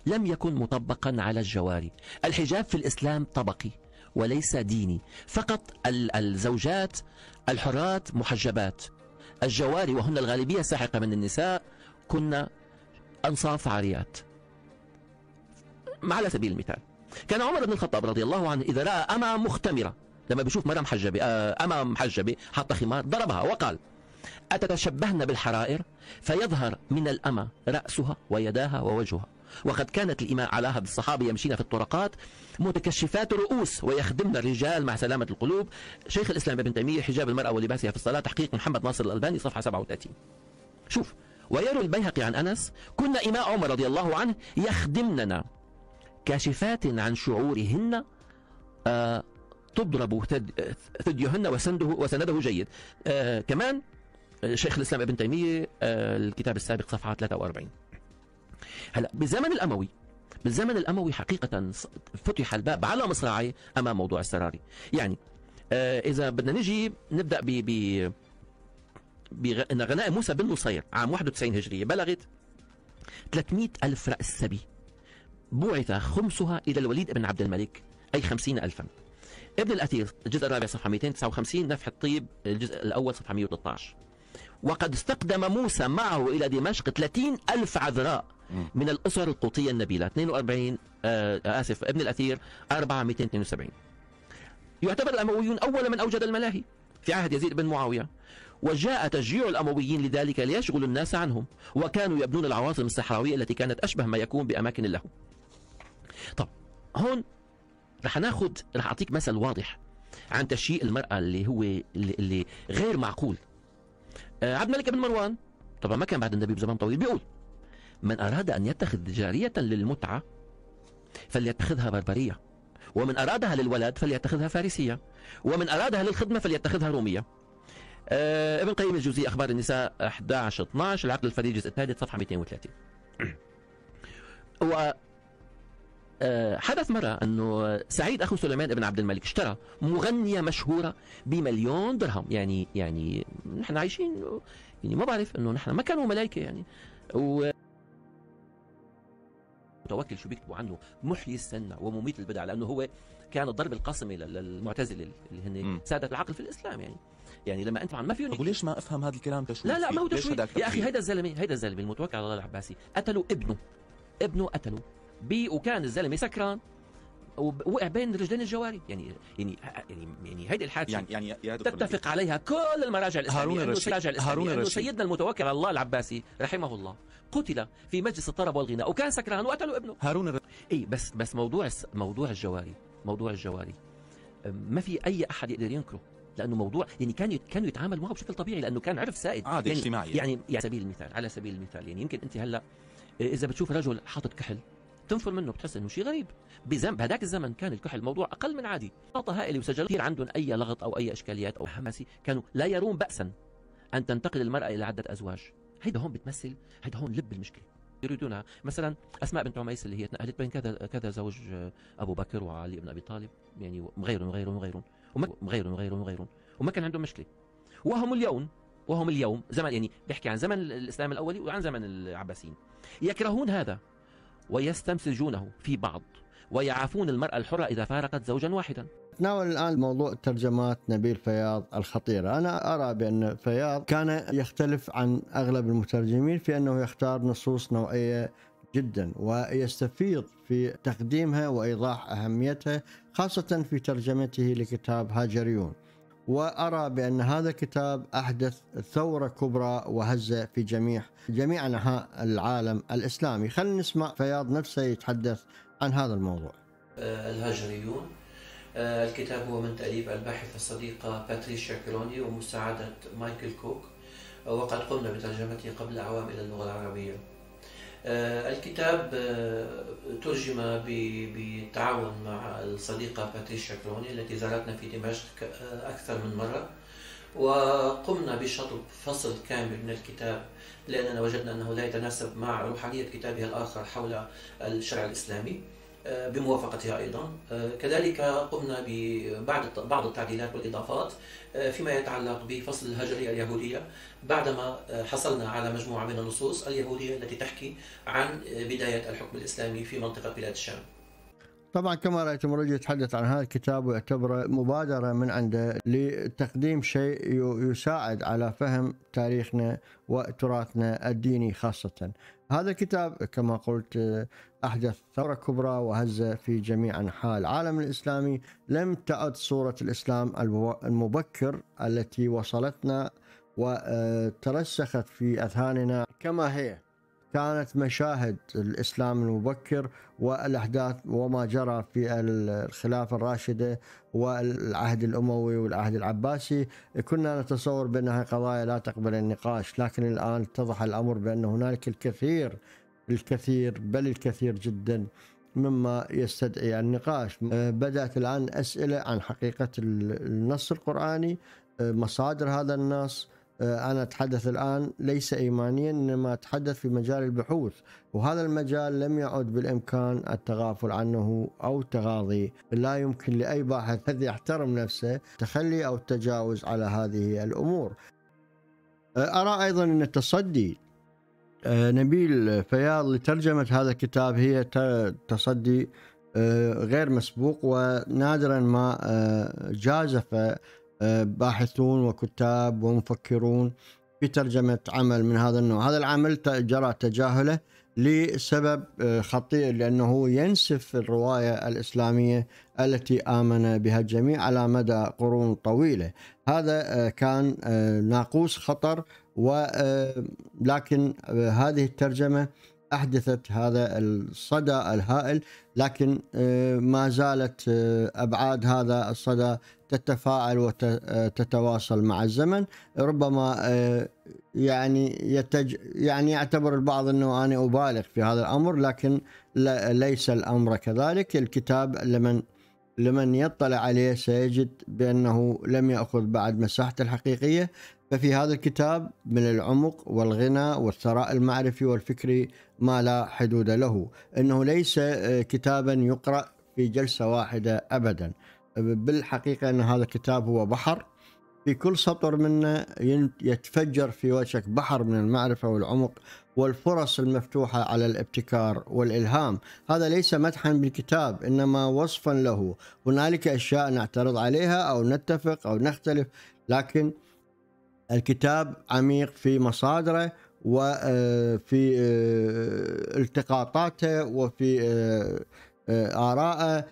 لم يكن مطبقا على الجواري. الحجاب في الإسلام طبقي وليس ديني، فقط الزوجات الحرات محجبات. الجواري وهن الغالبية الساحقة من النساء كنا أنصاف عاريات. على سبيل المثال كان عمر بن الخطاب رضي الله عنه إذا رأى أما مختمرة، لما بيشوف مرأة محجبة أما محجبة حط خمار ضربها وقال: أتتشبهن بالحرائر؟ فيظهر من الأما رأسها ويداها ووجهها. وقد كانت الإماء علاها بالصحابة يمشين في الطرقات متكشفات رؤوس ويخدمن الرجال مع سلامة القلوب. شيخ الإسلام ابن تيمية: حجاب المرأة ولباسها في الصلاة، تحقيق محمد ناصر الألباني، صفحة سبعة وثلاثين. شوف. ويروي البيهقي عن أنس: كنا إماء عمر رضي الله عنه يخدمننا كاشفات عن شعورهن، آه تضرب ثديهن وسنده وسنده جيد. آه كمان شيخ الإسلام ابن تيمية، آه الكتاب السابق، صفحة ثلاثة وأربعين. هلا بالزمن الأموي بالزمن الأموي حقيقة فتح الباب على مصراعيه أمام موضوع السراري. يعني آه إذا بدنا نجي نبدأ ب ب بغ... غناء موسى بن نصير عام واحد وتسعين هجرية بلغت ثلاثمئة ألف رأس سبي، بعث خمسها إلى الوليد بن عبد الملك أي خمسين ألفا. ابن الأثير الجزء الرابع صفحة مئتين وتسعة وخمسين، نفح الطيب الجزء الأول صفحة مئة وثلاثة عشر. وقد استقدم موسى معه إلى دمشق ثلاثين ألف عذراء من الأسر القبطية النبيلة. اثنين وأربعين آه آسف ابن الأثير أربعة مئتين واثنين وسبعين. يعتبر الأمويون أول من أوجد الملاهي في عهد يزيد بن معاوية، وجاء تشجيع الأمويين لذلك ليشغلوا الناس عنهم، وكانوا يبنون العواصم الصحراوية التي كانت أشبه ما يكون بأماكن اللهو. طب هون رح ناخد رح أعطيك مثل واضح عن تشييء المرأة اللي هو اللي غير معقول. آه عبد الملك بن مروان طبعا ما كان بعد النبي بزمان طويل، بيقول: من أراد أن يتخذ جارية للمتعة فليتخذها بربرية، ومن أرادها للولد فليتخذها فارسية، ومن أرادها للخدمة فليتخذها رومية. آه ابن قيم الجوزي، أخبار النساء أحد عشر اثنا عشر، العقد الفريد الجزء الثالث صفحة مئتين وثلاثين. و آه حدث مرة أنه سعيد أخو سليمان ابن عبد الملك اشترى مغنية مشهورة بمليون درهم، يعني يعني نحن عايشين يعني ما بعرف أنه نحن ما كانوا ملائكة يعني. و متوكل شو بيكتبوا عنه محيي السنة ومميت البدع، لأنه هو كان الضرب القاسمي للمعتزلة اللي هن سادة العقل في الإسلام. يعني يعني لما أنت ما فيهم. وليش ما أفهم هذا الكلام تشويه؟ لا لا ما هو تشويه يا أخي. هيدا الزلمة هيدا الزلمة المتوكل على الله العباسي قتلوا ابنه ابنه قتلوا بي، وكان الزلمة سكران ووقع بين رجلين الجواري. يعني يعني يعني يعني هيدي الحادثه يعني, يعني تتفق عليها كل المراجع الاسلاميه. هارون الرشيد هارون الرشيد سيدنا المتوكل على الله العباسي رحمه الله قتل في مجلس الطرب والغناء وكان سكران وقتلوا ابنه هارون الرشيد. اي بس بس موضوع موضوع الجواري موضوع الجواري ما في اي احد يقدر ينكره، لانه موضوع يعني كانوا كانوا يتعامل معه بشكل طبيعي، لانه كان عرف سائد عادي يعني اجتماعي. يعني على يعني سبيل المثال على سبيل المثال يعني يمكن انت هلا اذا بتشوف رجل حاطط كحل تنفر منه، بتحس انه شيء غريب. بهذاك الزمن كان الكحل موضوع اقل من عادي، نقطة هائلة وسجلوا كثير عندهم اي لغط او اي اشكاليات او حماسي، كانوا لا يرون بأسا ان تنتقل المرأة الى عدة ازواج. هيدا هون بتمثل هيدا هون لب المشكلة يريدونها. مثلا اسماء بنت عميس اللي هي تنقلت بين كذا كذا زوج، ابو بكر وعلي بن ابي طالب يعني وغيرهم وغيرهم وغيرهم وغيرهم وغيرهم وغيرهم، وما كان عندهم مشكلة. وهم اليوم وهم اليوم زمن يعني بيحكي عن زمن الاسلام الاولي وعن زمن العباسيين، يكرهون هذا ويستمسجونه في بعض ويعافون المرأة الحرة إذا فارقت زوجا واحدا. نتناول الآن موضوع ترجمات نبيل فياض الخطيرة. أنا أرى بأن فياض كان يختلف عن أغلب المترجمين في أنه يختار نصوص نوعية جدا ويستفيض في تقديمها وإيضاح أهميتها، خاصة في ترجمته لكتاب هاجريون. وأرى بأن هذا الكتاب أحدث ثورة كبرى وهزة في جميع جميع أنحاء العالم الإسلامي. خلينا نسمع فياض نفسه يتحدث عن هذا الموضوع. الهاجريون، الكتاب هو من تأليف الباحثة الصديقة باتريشيا كرون ومساعدة مايكل كوك، وقد قمنا بترجمته قبل أعوام إلى اللغة العربية. الكتاب ترجم بالتعاون مع الصديقة باتريشيا كرون التي زارتنا في دمشق أكثر من مرة، وقمنا بشطب فصل كامل من الكتاب لأننا وجدنا أنه لا يتناسب مع روحانية كتابها الآخر حول الشرع الإسلامي بموافقتها أيضا. كذلك قمنا ببعض بعض التعديلات والإضافات فيما يتعلق بفصل الهاجرية اليهودية، بعدما حصلنا على مجموعة من النصوص اليهودية التي تحكي عن بداية الحكم الإسلامي في منطقة بلاد الشام. طبعا كما رأيتم الرجل يتحدث عن هذا الكتاب ويعتبره مبادرة من عنده لتقديم شيء يساعد على فهم تاريخنا وتراثنا الديني خاصة. هذا الكتاب كما قلت أحدث ثورة كبرى وهزة في جميع أنحاء العالم الإسلامي. لم تعد صورة الإسلام المبكر التي وصلتنا وترسخت في أذهاننا كما هي. كانت مشاهد الإسلام المبكر والأحداث وما جرى في الخلافة الراشدة والعهد الأموي والعهد العباسي كنا نتصور بأنها قضايا لا تقبل النقاش، لكن الآن اتضح الأمر بأن هنالك الكثير الكثير بل الكثير جدا مما يستدعي النقاش. بدأت الآن أسئلة عن حقيقة النص القرآني، مصادر هذا النص. أنا أتحدث الآن ليس إيمانيا إنما أتحدث في مجال البحوث، وهذا المجال لم يعد بالإمكان التغافل عنه أو التغاضي. لا يمكن لأي باحث الذي يحترم نفسه تخلي أو التجاوز على هذه الأمور. أرى أيضا أن التصدي نبيل فياض لترجمة هذا الكتاب هي تصدي غير مسبوق، ونادرا ما جازف باحثون وكتاب ومفكرون بترجمة عمل من هذا النوع. هذا العمل جرى تجاهله لسبب خطير، لأنه ينسف الرواية الإسلامية التي آمن بها الجميع على مدى قرون طويلة. هذا كان ناقوس خطر، ولكن هذه الترجمة أحدثت هذا الصدى الهائل، لكن ما زالت أبعاد هذا الصدى تتفاعل وتتواصل مع الزمن. ربما يعني يتج يعني يعتبر البعض أنه أنا أبالغ في هذا الأمر، لكن ليس الأمر كذلك. الكتاب لمن لمن يطلع عليه سيجد بأنه لم يأخذ بعد مساحته الحقيقية، ففي هذا الكتاب من العمق والغنى والثراء المعرفي والفكري ما لا حدود له. إنه ليس كتابا يقرأ في جلسة واحدة أبدا، بالحقيقة أن هذا الكتاب هو بحر، في كل سطر منه يتفجر في وجهك بحر من المعرفة والعمق والفرص المفتوحة على الابتكار والإلهام. هذا ليس مدحا بالكتاب، إنما وصفا له. هنالك أشياء نعترض عليها أو نتفق أو نختلف، لكن الكتاب عميق في مصادره وفي التقاطاته وفي آرائه،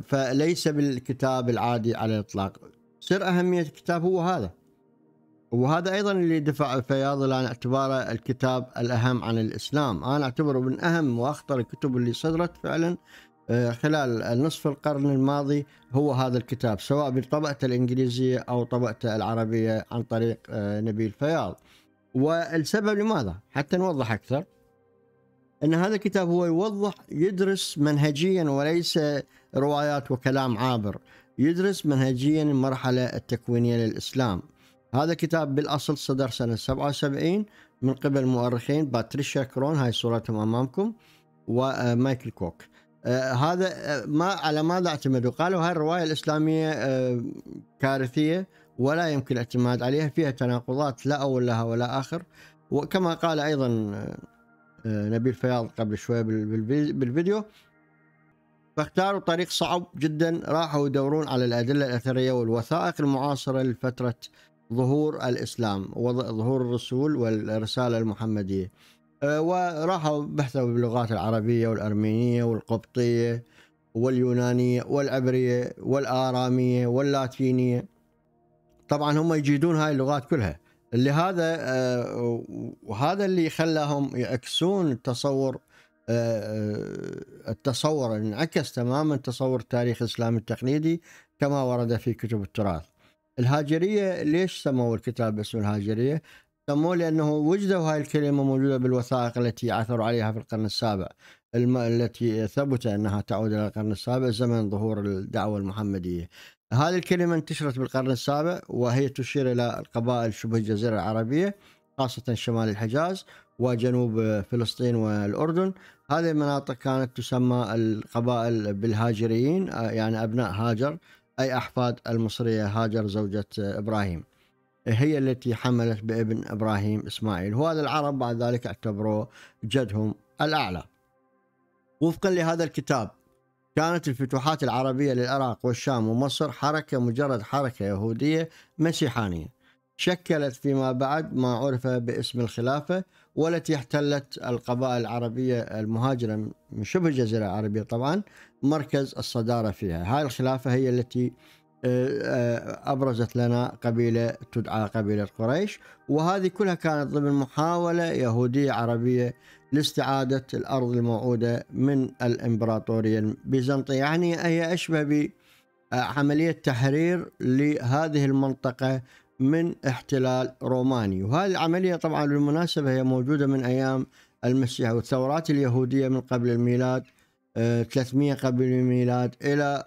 فليس بالكتاب العادي على الإطلاق. سر أهمية الكتاب هو هذا، وهذا أيضا اللي دفع فياض لأن اعتباره الكتاب الأهم عن الإسلام. أنا أعتبره من أهم وأخطر الكتب اللي صدرت فعلا خلال نصف القرن الماضي هو هذا الكتاب، سواء بطبعته الإنجليزية أو طبعته العربية عن طريق نبيل فياض. والسبب لماذا؟ حتى نوضح أكثر أن هذا الكتاب هو يوضح، يدرس منهجيا وليس روايات وكلام عابر، يدرس منهجيا المرحلة التكوينية للإسلام. هذا الكتاب بالأصل صدر سنة سبعة وسبعين من قبل مؤرخين باتريشيا كرون، هاي صورتهم أمامكم، ومايكل كوك. آه هذا آه ما على ماذا اعتمدوا؟ قالوا هاي الرواية الإسلامية آه كارثية ولا يمكن الاعتماد عليها، فيها تناقضات لا أول لها ولا آخر. وكما قال أيضا آه نبيل فياض قبل شوية بالفيديو، فاختاروا طريق صعب جدا، راحوا يدورون على الأدلة الأثرية والوثائق المعاصرة لفترة ظهور الإسلام وظهور الرسول والرسالة المحمدية، وراحوا بحثوا باللغات العربية والأرمينية والقبطية واليونانية والعبرية والآرامية واللاتينية. طبعا هم يجيدون هاي اللغات كلها، لهذا وهذا اللي خلاهم يعكسون التصور التصور انعكس تماما تصور تاريخ الإسلام التقليدي كما ورد في كتب التراث. الهاجرية، ليش سموا الكتاب باسم الهاجرية؟ سموه لأنه وجدوا هاي الكلمة موجودة بالوثائق التي عثروا عليها في القرن السابع، التي ثبت أنها تعود إلى القرن السابع زمن ظهور الدعوة المحمدية. هذه الكلمة انتشرت بالقرن السابع، وهي تشير إلى القبائل شبه الجزيرة العربية، خاصة شمال الحجاز وجنوب فلسطين والأردن. هذه المناطق كانت تسمى القبائل بالهاجريين، يعني أبناء هاجر، أي أحفاد المصرية هاجر زوجة إبراهيم، هي التي حملت بابن إبراهيم إسماعيل. وهذا العرب بعد ذلك اعتبروه جدهم الأعلى. وفقا لهذا الكتاب كانت الفتوحات العربية للعراق والشام ومصر حركة، مجرد حركة يهودية مسيحانية، شكلت فيما بعد ما عرف باسم الخلافة، والتي احتلت القبائل العربية المهاجرة من شبه الجزيرة العربية طبعا مركز الصدارة فيها. هاي الخلافة هي التي أبرزت لنا قبيلة تدعى قبيلة قريش، وهذه كلها كانت ضمن محاولة يهودية عربية لاستعادة الأرض الموعودة من الإمبراطورية البيزنطية. يعني هي أشبه بعملية تحرير لهذه المنطقة من احتلال روماني. وهذه العملية طبعا بالمناسبة هي موجودة من أيام المسيح، والثورات اليهودية من قبل الميلاد ثلاثمئة قبل الميلاد إلى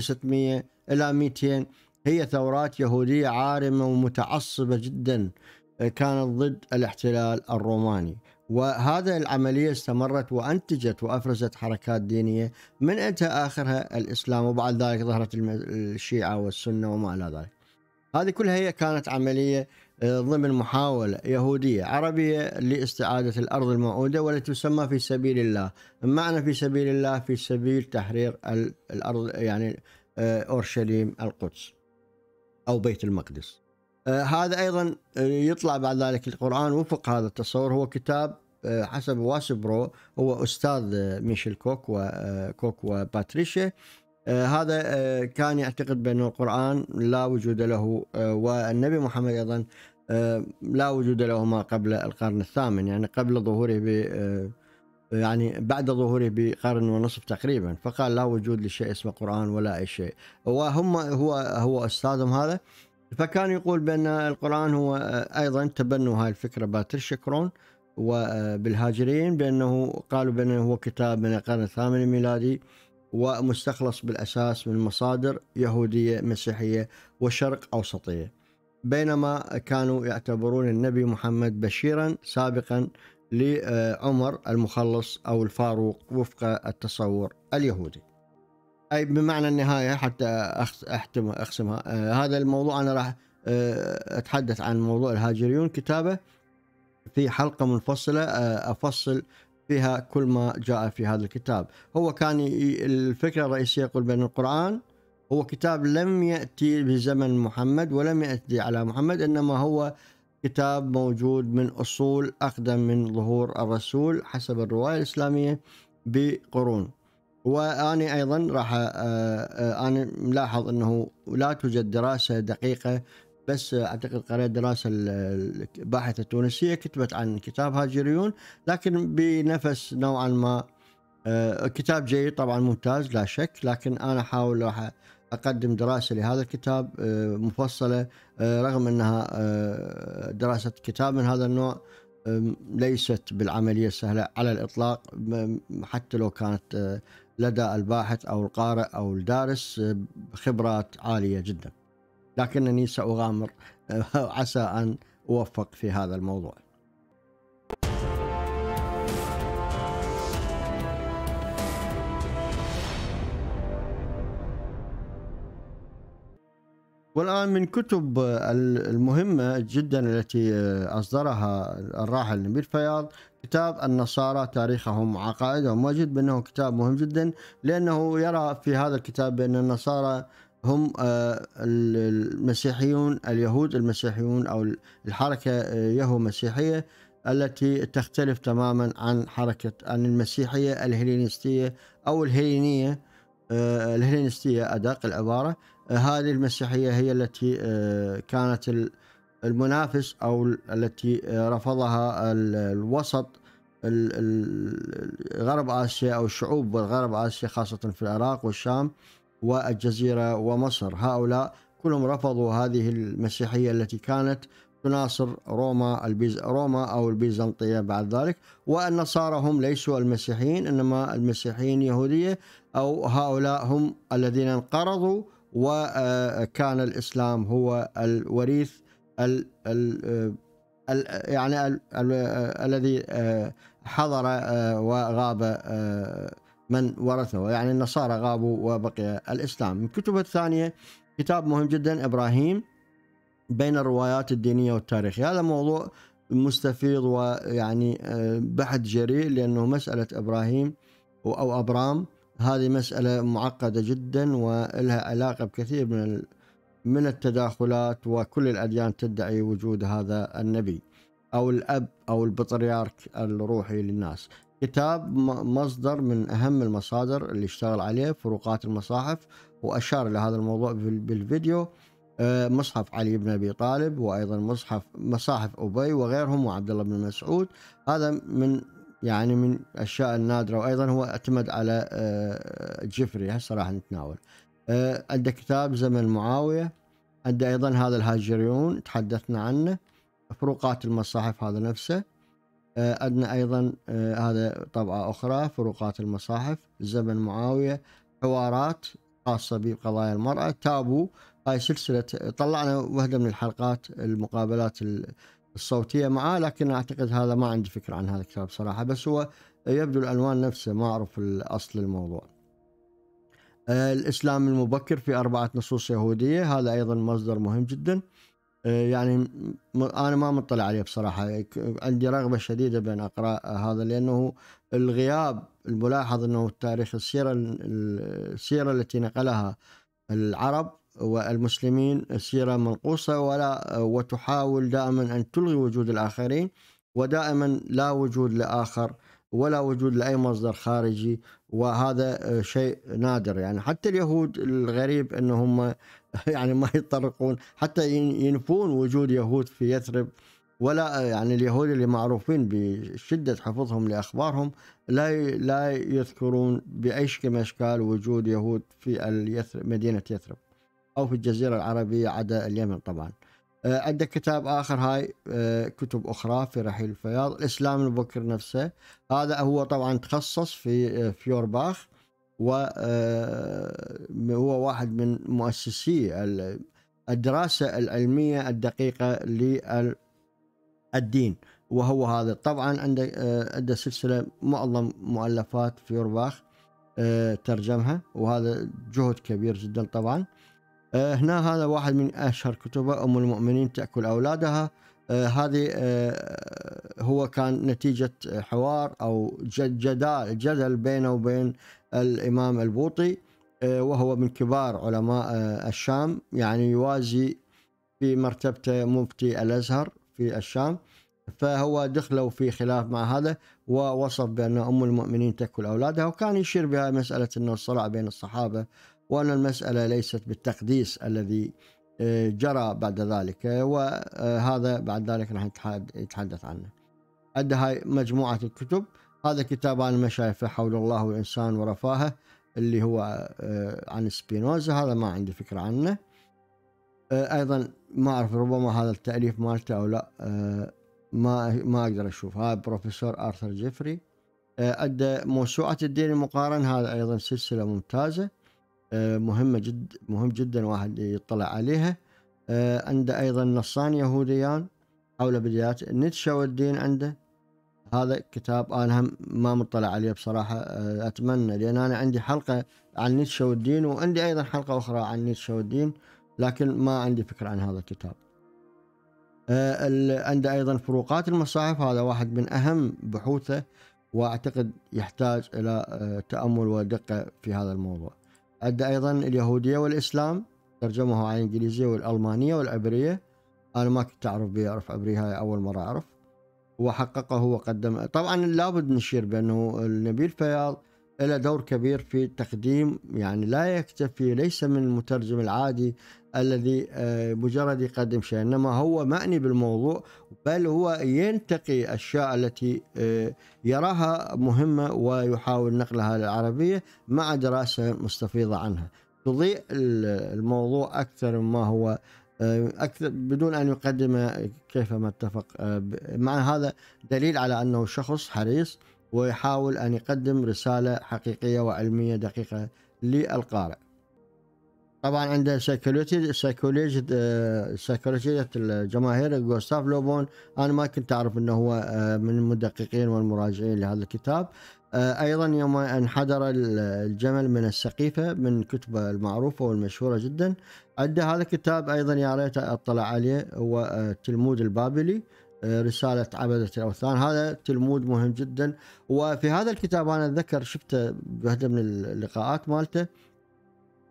ستمئة إلى مئتين هي ثورات يهودية عارمة ومتعصبة جدا كانت ضد الاحتلال الروماني. وهذا العملية استمرت وأنتجت وأفرزت حركات دينية من أنتهى آخرها الإسلام، وبعد ذلك ظهرت الشيعة والسنة وما إلى ذلك. هذه كلها هي كانت عملية ضمن محاولة يهودية عربية لاستعادة الأرض الموعودة، والتي تسمى في سبيل الله. معنى في سبيل الله؟ في سبيل تحرير الأرض، يعني أورشليم، القدس أو بيت المقدس. هذا أيضا يطلع بعد ذلك القرآن وفق هذا التصور، هو كتاب حسب واسبرو هو أستاذ ميشيل كوك وكوك وباتريشيا. هذا كان يعتقد بأن القرآن لا وجود له والنبي محمد أيضا لا وجود لهما قبل القرن الثامن، يعني قبل ظهوره ب يعني بعد ظهوره بقرن ونصف تقريبا، فقال لا وجود لشيء اسمه قرآن ولا أي شيء، وهم هو هو أستاذهم هذا. فكان يقول بأن القرآن هو أيضا تبنوا هاي الفكرة باتريشيا كرون وبالهاجريين، بأنه قالوا بأنه هو كتاب من القرن الثامن الميلادي ومستخلص بالأساس من مصادر يهودية مسيحية وشرق أوسطية، بينما كانوا يعتبرون النبي محمد بشيرا سابقا لعمر المخلص أو الفاروق وفق التصور اليهودي، أي بمعنى النهاية. حتى أختم هذا الموضوع أنا راح أتحدث عن موضوع الهاجريون كتابة في حلقة منفصلة أفصل فيها كل ما جاء في هذا الكتاب. هو كان الفكرة الرئيسية يقول بأن القرآن هو كتاب لم يأتي بزمن محمد ولم يأتي على محمد، إنما هو كتاب موجود من أصول أقدم من ظهور الرسول حسب الرواية الإسلامية بقرون. وأنا أيضا راح أنا ملاحظ أنه لا توجد دراسة دقيقة، بس أعتقد قرأت دراسة الباحثة التونسية كتبت عن كتاب هاجريون، لكن بنفس نوعا ما كتاب جيد طبعا ممتاز لا شك، لكن أنا أحاول راح أقدم دراسة لهذا الكتاب مفصلة، رغم أنها دراسة كتاب من هذا النوع ليست بالعملية السهلة على الإطلاق، حتى لو كانت لدى الباحث أو القارئ أو الدارس خبرات عالية جدا، لكنني سأغامر عسى أن أوفق في هذا الموضوع. والآن من كتب المهمة جدا التي أصدرها الراحل نبيل فياض كتاب النصارى تاريخهم وعقائدهم، وجد بأنه كتاب مهم جدا، لأنه يرى في هذا الكتاب بأن النصارى هم المسيحيون اليهود المسيحيون أو الحركة يهو مسيحية التي تختلف تماما عن حركة عن المسيحية الهلينستية أو الهلينية الهلينستية أدق العبارة. هذه المسيحية هي التي كانت المنافس أو التي رفضها الوسط غرب آسيا أو الشعوب غرب آسيا خاصة في العراق والشام والجزيرة ومصر، هؤلاء كلهم رفضوا هذه المسيحية التي كانت تناصر روما البيز... روما أو البيزنطية بعد ذلك. والنصارى هم ليسوا المسيحيين، إنما المسيحيين يهودية أو هؤلاء هم الذين انقرضوا وكان الإسلام هو الوريث ال... ال... ال... يعني ال... ال... الذي حضر وغاب من ورثه، يعني النصارى غابوا وبقي الإسلام. من الكتب الثانية كتاب مهم جدا إبراهيم بين الروايات الدينية والتاريخية، هذا موضوع مستفيض ويعني بحث جريء، لأنه مسألة إبراهيم أو أبرام هذه مسألة معقدة جدا ولها علاقة بكثير من من التداخلات، وكل الأديان تدعي وجود هذا النبي أو الأب أو البطريرك الروحي للناس. كتاب مصدر من أهم المصادر اللي اشتغل عليه فروقات المصاحف، وأشار إلى هذا الموضوع بالفيديو، مصحف علي بن أبي طالب وأيضا مصحف مصاحف أبي وغيرهم وعبد الله بن مسعود، هذا من يعني من الأشياء النادرة. وأيضا هو اعتمد على جيفري هسه راح نتناول. عنده كتاب زمن معاوية، عنده أيضا هذا الهاجريون تحدثنا عنه، فروقات المصاحف هذا نفسه، عندنا أيضا هذا طبعة أخرى فروقات المصاحف، زمن معاوية، حوارات خاصة بقضايا المرأة، تابو، هاي سلسلة طلعنا واحدة من الحلقات المقابلات الصوتية معاه، لكن أعتقد هذا ما عندي فكرة عن هذا الكتاب صراحة، بس هو يبدو العنوان نفسه ما أعرف الأصل الموضوع. الإسلام المبكر في أربعة نصوص يهودية، هذا أيضا مصدر مهم جدا، يعني أنا ما مطلع عليه بصراحة، عندي رغبة شديدة بأن أقرأ هذا، لأنه الغياب الملاحظ أنه التاريخ السيرة السيرة التي نقلها العرب والمسلمين سيرة منقوصة، ولا وتحاول دائما أن تلغي وجود الآخرين ودائما لا وجود لآخر ولا وجود لأي مصدر خارجي، وهذا شيء نادر. يعني حتى اليهود الغريب أن هم يعني ما يتطرقون، حتى ينفون وجود يهود في يثرب، ولا يعني اليهود اللي معروفين بشدة حفظهم لأخبارهم لا لا يذكرون بأي شكل من الأشكال وجود يهود في اليثرب، مدينة يثرب أو في الجزيرة العربية عدا اليمن طبعا. عندك كتاب آخر، هاي كتب أخرى في رحيل فياض، الإسلام المبكر نفسه، هذا هو طبعا تخصص في فيورباخ، وهو واحد من مؤسسي الدراسة العلمية الدقيقة للدين، وهو هذا طبعا عنده سلسلة معظم مؤلفات فيورباخ ترجمها، وهذا جهد كبير جدا طبعا. هنا هذا واحد من أشهر كتبه، أم المؤمنين تأكل أولادها، هذه هو كان نتيجة حوار أو جدال جدل بينه وبين الإمام البوطي، وهو من كبار علماء الشام، يعني يوازي في مرتبته مفتي الأزهر في الشام، فهو دخلوا في خلاف مع هذا، ووصف بأن أم المؤمنين تأكل أولادها، وكان يشير بها مسألة أنه الصراع بين الصحابة، وأن المسألة ليست بالتقديس الذي جرى بعد ذلك، وهذا بعد ذلك راح نتحدث عنه. عندها هاي مجموعة الكتب، هذا كتاب عن المشايخ حول الله والإنسان ورفاهه اللي هو عن سبينوزا، هذا ما عندي فكرة عنه أيضا، ما أعرف ربما هذا التأليف مالته أو لا، ما ما أقدر أشوف. هذا بروفيسور آرثر جيفري. أدى موسوعة الدين المقارن، هذا أيضا سلسلة ممتازة مهمة جد مهم جدا واحد يطلع عليها. عنده أيضا نصان يهوديان حول بدايات نيتشه والدين، عنده هذا كتاب أنا هم ما مطلع عليه بصراحة، أتمنى، لأن أنا عندي حلقة عن نيتشه والدين، وعندي أيضا حلقة أخرى عن نيتشه والدين، لكن ما عندي فكرة عن هذا الكتاب. عنده أيضا فروقات المصاحف، هذا واحد من أهم بحوثه، وأعتقد يحتاج إلى تأمل ودقة في هذا الموضوع. عنده أيضا اليهودية والإسلام، ترجمه على الإنجليزية والألمانية والعبرية، أنا ما كنت أعرف بي أعرف عبرية، هاي أول مرة أعرف، وحققه وقدم. طبعا لابد نشير بأنه نبيل فياض له دور كبير في تقديم، يعني لا يكتفي، ليس من المترجم العادي الذي مجرد يقدم شيء، إنما هو معني بالموضوع، بل هو ينتقي الأشياء التي يراها مهمة ويحاول نقلها للعربية مع دراسة مستفيضة عنها، تضيء الموضوع أكثر مما هو، أكثر بدون أن يقدم كيفما اتفق. مع هذا دليل على أنه شخص حريص ويحاول أن يقدم رسالة حقيقية وعلمية دقيقة للقارئ. طبعا عند سيكولوجية الجماهير جوستاف لوبون، أنا ما كنت أعرف أنه هو من المدققين والمراجعين لهذا الكتاب. أيضا يوم انحدر الجمل من السقيفة، من كتبه المعروفة والمشهورة جدا. عنده هذا الكتاب أيضا يا ريت أطلع عليه، هو التلمود البابلي، رسالة عبدة الأوثان، هذا تلمود مهم جدا. وفي هذا الكتاب أنا أتذكر شفته بوحدة من اللقاءات مالته،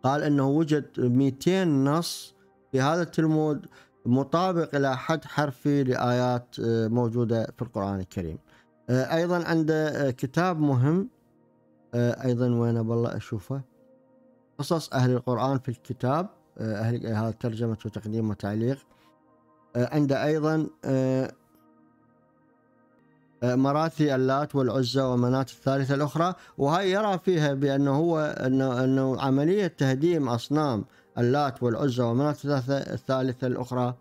قال أنه وجد مئتين نص في هذا التلمود مطابق إلى حد حرفي لآيات موجودة في القرآن الكريم. أيضا عنده كتاب مهم أيضا، وين بالله أشوفه، قصص أهل القرآن في الكتاب، أهل هذا ترجمة وتقديم وتعليق. عنده أيضا مراثي اللات والعزى ومنات الثالثة الأخرى، وهي يرى فيها بأنه هو أنه, أنه عملية تهديم أصنام اللات والعزى ومنات الثالثة الأخرى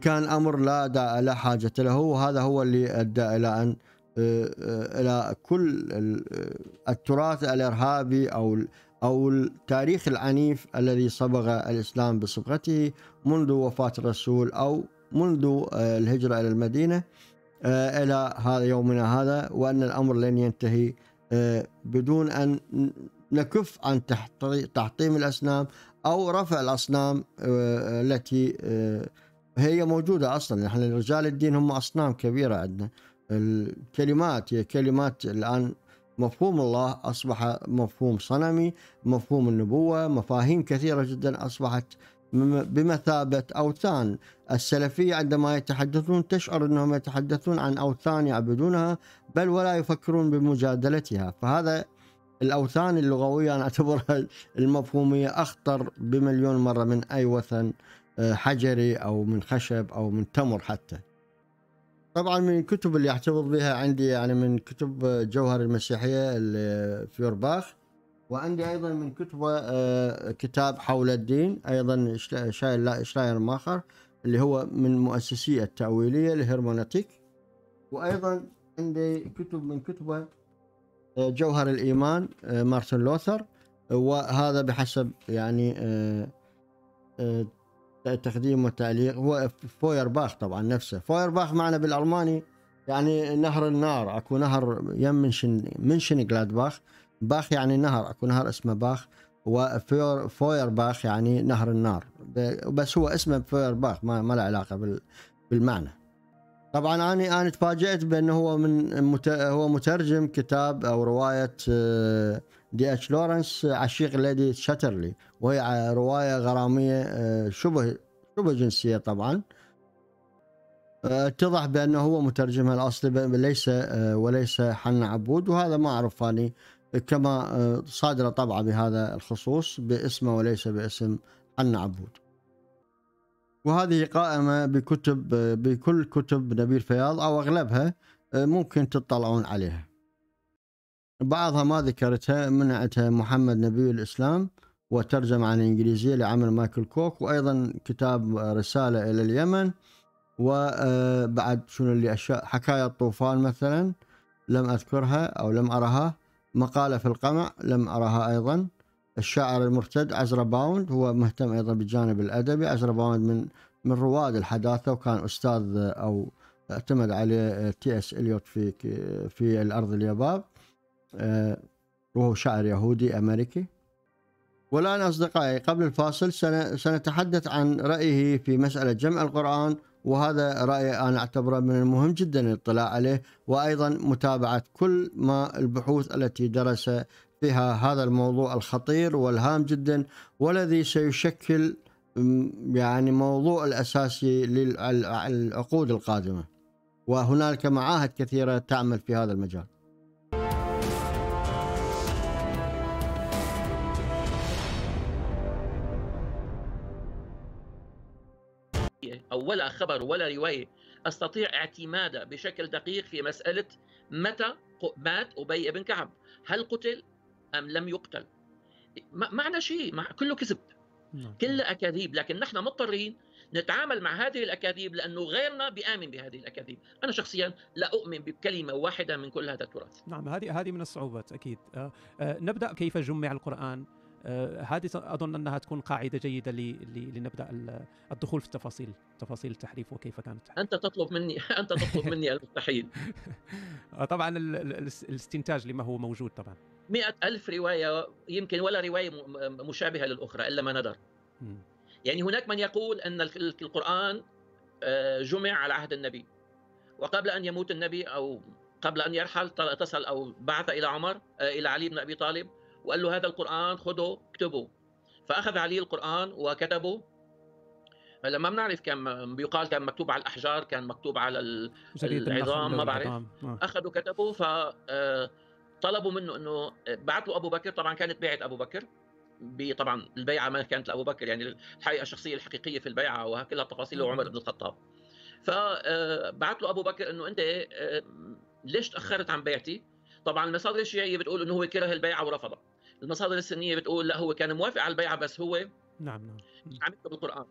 كان أمر لا لا حاجة له، وهذا هو اللي أدى إلى أن إلى كل التراث الإرهابي أو أو التاريخ العنيف الذي صبغ الإسلام بصبغته منذ وفاة الرسول أو منذ الهجرة إلى المدينة إلى هذا يومنا هذا، وأن الأمر لن ينتهي بدون أن نكف عن تحطيم الأصنام أو رفع الأصنام التي هي موجودة أصلا. نحن رجال الدين هم أصنام كبيرة عندنا، الكلمات هي كلمات الآن، مفهوم الله أصبح مفهوم صنمي، مفهوم النبوة، مفاهيم كثيرة جدا أصبحت بمثابة أوثان. السلفية عندما يتحدثون تشعر أنهم يتحدثون عن أوثان يعبدونها بل ولا يفكرون بمجادلتها. فهذا الأوثان اللغوية أنا أعتبرها المفهومية أخطر بمليون مرة من أي وثن حجري أو من خشب أو من تمر حتى. طبعا من الكتب اللي احتفظ بها عندي يعني من كتب جوهر المسيحية لفيورباخ، وعندي أيضا من كتبه كتاب حول الدين أيضا شلاير ماخر اللي هو من مؤسسي التأويلية الهرمونيتيك، وأيضا عندي كتب من كتبه جوهر الإيمان مارتن لوثر، وهذا بحسب يعني تقديم وتعليق هو فيورباخ طبعا نفسه. فيورباخ معنا بالألماني يعني نهر النار، اكو نهر يم منشن منشن جلادباخ، باخ يعني نهر، اكو نهر اسمه باخ، وفيورباخ يعني نهر النار، بس هو اسمه فيورباخ ما, ما له علاقه بالمعنى. طبعا انا انا تفاجئت بانه هو من مت... هو مترجم كتاب او روايه دي اتش لورنس عشيق ليدي شاترلي، وهي روايه غراميه شبه شبه جنسيه طبعا، اتضح بانه هو مترجمها الاصلي ليس وليس حنا عبود، وهذا ما اعرف اني كما صادره طبعه بهذا الخصوص باسمه وليس باسم حنا عبود. وهذه قائمة بكتب بكل كتب نبيل فياض أو أغلبها، ممكن تطلعون عليها. بعضها ما ذكرتها منعتها محمد نبي الإسلام وترجم عن الإنجليزية لعمل مايكل كوك، وأيضا كتاب رسالة إلى اليمن، وبعد شنو اللي أشياء حكاية الطوفان مثلا لم أذكرها أو لم أرها، مقالة في القمع لم أرها أيضا. الشاعر المرتد عزرا باوند هو مهتم أيضا بالجانب الأدبي، عزرا باوند من من رواد الحداثة، وكان أستاذ أو اعتمد عليه تي إس إليوت في في الأرض اليباب، وهو شاعر يهودي أمريكي. والآن أصدقائي قبل الفاصل سنتحدث عن رأيه في مسألة جمع القرآن، وهذا رأي أنا أعتبره من المهم جدا الاطلاع عليه، وأيضا متابعة كل ما البحوث التي درس فيها هذا الموضوع الخطير والهام جدا، والذي سيشكل يعني موضوع الأساسي للعقود القادمة، وهنالك معاهد كثيرة تعمل في هذا المجال. أو ولا خبر ولا رواية أستطيع اعتمادها بشكل دقيق في مسألة متى مات أبي بن كعب، هل قتل أم لم يقتل؟ معنى شيء مع كله كذب، كله أكاذيب، لكن نحن مضطرين نتعامل مع هذه الأكاذيب لأنه غيرنا بآمن بهذه الأكاذيب. أنا شخصيا لا أؤمن بكلمة واحدة من كل هذا التراث. نعم، هذه هذه من الصعوبات أكيد. أه أه نبدأ كيف جمع القرآن، أه هذه أظن أنها تكون قاعدة جيدة لنبدأ الدخول في التفاصيل، تفاصيل التحريف وكيف كانت. أنت تطلب مني أنت تطلب مني المستحيل. طبعا الاستنتاج لما هو موجود طبعا. مئة ألف رواية يمكن ولا رواية مشابهة للأخرى إلا ما ندر. يعني هناك من يقول أن القرآن جمع على عهد النبي، وقبل أن يموت النبي أو قبل أن يرحل اتصل أو بعث إلى عمر إلى علي بن أبي طالب وقال له هذا القرآن خذه اكتبه، فأخذ علي القرآن وكتبه. هلا ما بنعرف، كان بيقال كان مكتوب على الأحجار، كان مكتوب على العظام، ما بعرف. أخذوا كتبه، ف طلبوا منه انه بعث له ابو بكر. طبعا كانت بيعه ابو بكر، طبعا البيعه ما كانت لابو بكر، يعني الحقيقه الشخصيه الحقيقيه في البيعه وهكذا تفاصيله عمر بن الخطاب. فبعث له ابو بكر انه انت ليش تاخرت عن بيعتي؟ طبعا المصادر الشيعيه بتقول انه هو كره البيعه ورفضها، المصادر السنيه بتقول لا هو كان موافق على البيعه بس هو نعم نعم عم يكتب القران.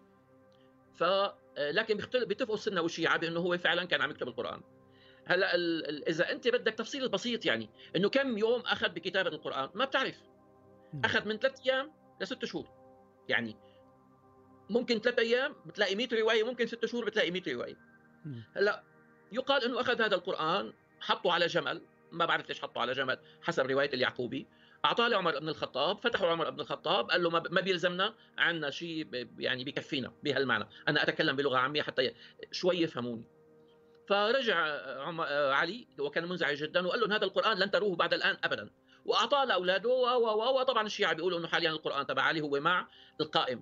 ف لكن بيتفقوا السنه والشيعه بانه هو فعلا كان عم يكتب القران. هلا اذا انت بدك تفصيل بسيط، يعني انه كم يوم اخذ بكتابه القران ما بتعرف، اخذ من ثلاث ايام لست شهور، يعني ممكن ثلاث ايام بتلاقي مئة روايه، ممكن ست شهور بتلاقي مئة روايه. هلا يقال انه اخذ هذا القران حطه على جمل، ما بعرف ليش حطه على جمل حسب روايه اليعقوبي، اعطاه لعمر بن الخطاب، فتحوا عمر بن الخطاب قال له ما بيلزمنا، عندنا شيء يعني بكفينا بهالمعنى، انا اتكلم بلغه عاميه حتى شوي يفهموني. فرجع علي وكان منزعج جدا وقال لهم هذا القرآن لن تروه بعد الآن أبدا، وأعطاه لأولاده. وطبعا الشيعة بيقولوا أنه حاليا القرآن تبع علي هو مع القائم.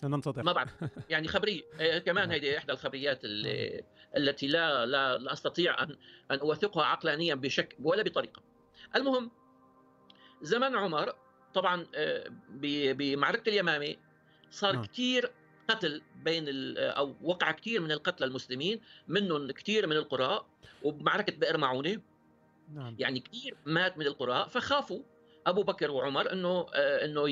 سننتظر ما بعرف يعني خبري كمان. هذه احدى الخبريات اللي التي لا لا, لا استطيع ان ان اوثقها عقلانيا بشكل ولا بطريقه. المهم زمن عمر طبعا بمعركه اليمامه صار كثير قتل بين او وقع كثير من القتلى المسلمين، منهم كثير من القراء، وبمعركه بئر معونه نعم. يعني كثير مات من القراء، فخافوا ابو بكر وعمر انه انه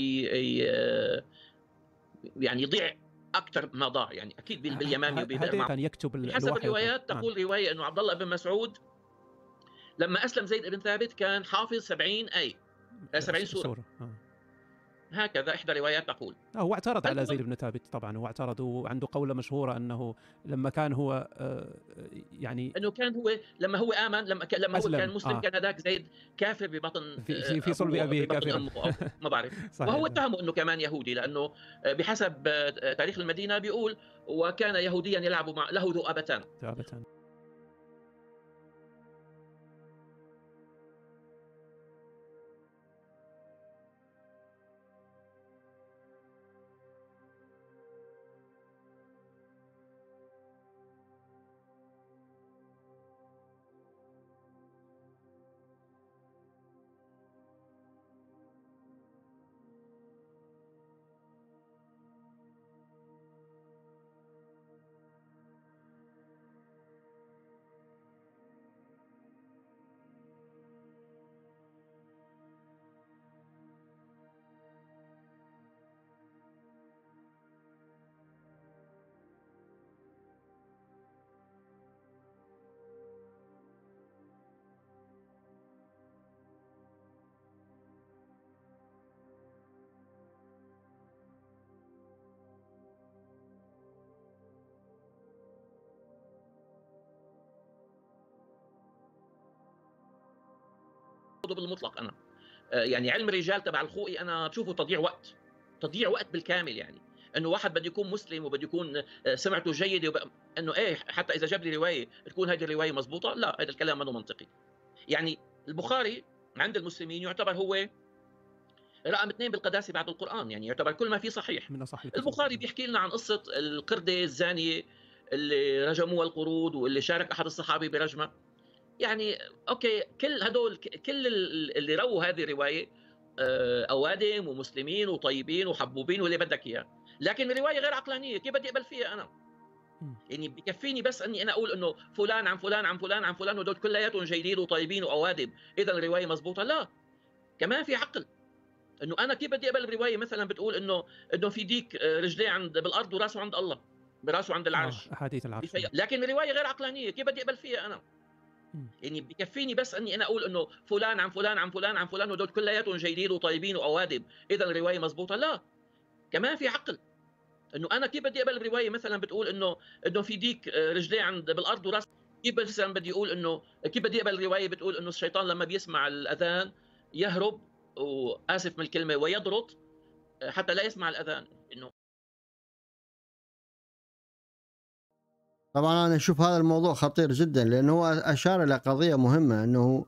يعني يضيع اكثر ما ضاع، يعني اكيد باليمامي وببئر معونه. يكتب حسب الروايات تقول نعم. روايه انه عبد الله بن مسعود لما اسلم زيد بن ثابت كان حافظ سبعين اي سبعين سوره, سورة. هكذا إحدى الروايات تقول. هو اعترض على زيد بن ثابت طبعا، واعترض وعنده قولة مشهورة أنه لما كان هو يعني أنه كان هو لما هو آمن لما لما هو كان مسلم آه. كان هذاك زيد كافر ببطن في في صلب أبيه كافر ما بعرف، وهو اتهمه أنه كمان يهودي لأنه بحسب تاريخ المدينة بيقول وكان يهوديا يلعب مع له ذؤابتان. ذؤابتان بالمطلق. انا يعني علم الرجال تبع الخوئي انا بشوفه تضييع وقت، تضييع وقت بالكامل، يعني انه واحد بده يكون مسلم وبده يكون سمعته جيده وب... انه ايه حتى اذا جاب لي روايه تكون هذه الروايه مضبوطه، لا هذا الكلام منه منطقي. يعني البخاري عند المسلمين يعتبر هو رقم اثنين بالقداسه بعد القران، يعني يعتبر كل ما فيه صحيح منه صحيح. البخاري بيحكي لنا عن قصه القرده الزانيه اللي رجموها القرود واللي شارك احد الصحابه برجمه، يعني اوكي كل هدول كل اللي رووا هذه الروايه اوادم ومسلمين وطيبين وحبوبين واللي بدك اياه، لكن الروايه غير عقلانيه، كيف بدي اقبل فيها انا؟ يعني بكفيني بس اني انا اقول انه فلان عن فلان عن فلان عن فلان وهدول كلياتهم جيدين وطيبين واوادم، اذا الروايه مضبوطه، لا كمان في عقل. انه انا كيف بدي اقبل الروايه مثلا بتقول انه انه في ديك رجليه عند بالارض وراسه عند الله، براسه عند العرش، احاديث العرش، لكن الروايه غير عقلانيه، كيف بدي اقبل فيها انا؟ يعني بكفيني بس اني انا اقول انه فلان عن فلان عن فلان عن فلان وهدول كلياتهم جيدين وطيبين واوادم، اذا الروايه مضبوطه، لا كمان في عقل. انه انا كيف بدي اقبل الروايه مثلا بتقول انه انه في ديك رجليه عند بالارض وراس، كيف مثلا بدي اقول انه كيف بدي اقبل الروايه بتقول انه الشيطان لما بيسمع الاذان يهرب، واسف من الكلمه، ويضرط حتى لا يسمع الاذان؟ انه طبعا انا اشوف هذا الموضوع خطير جدا، لانه هو اشار الى قضيه مهمه، انه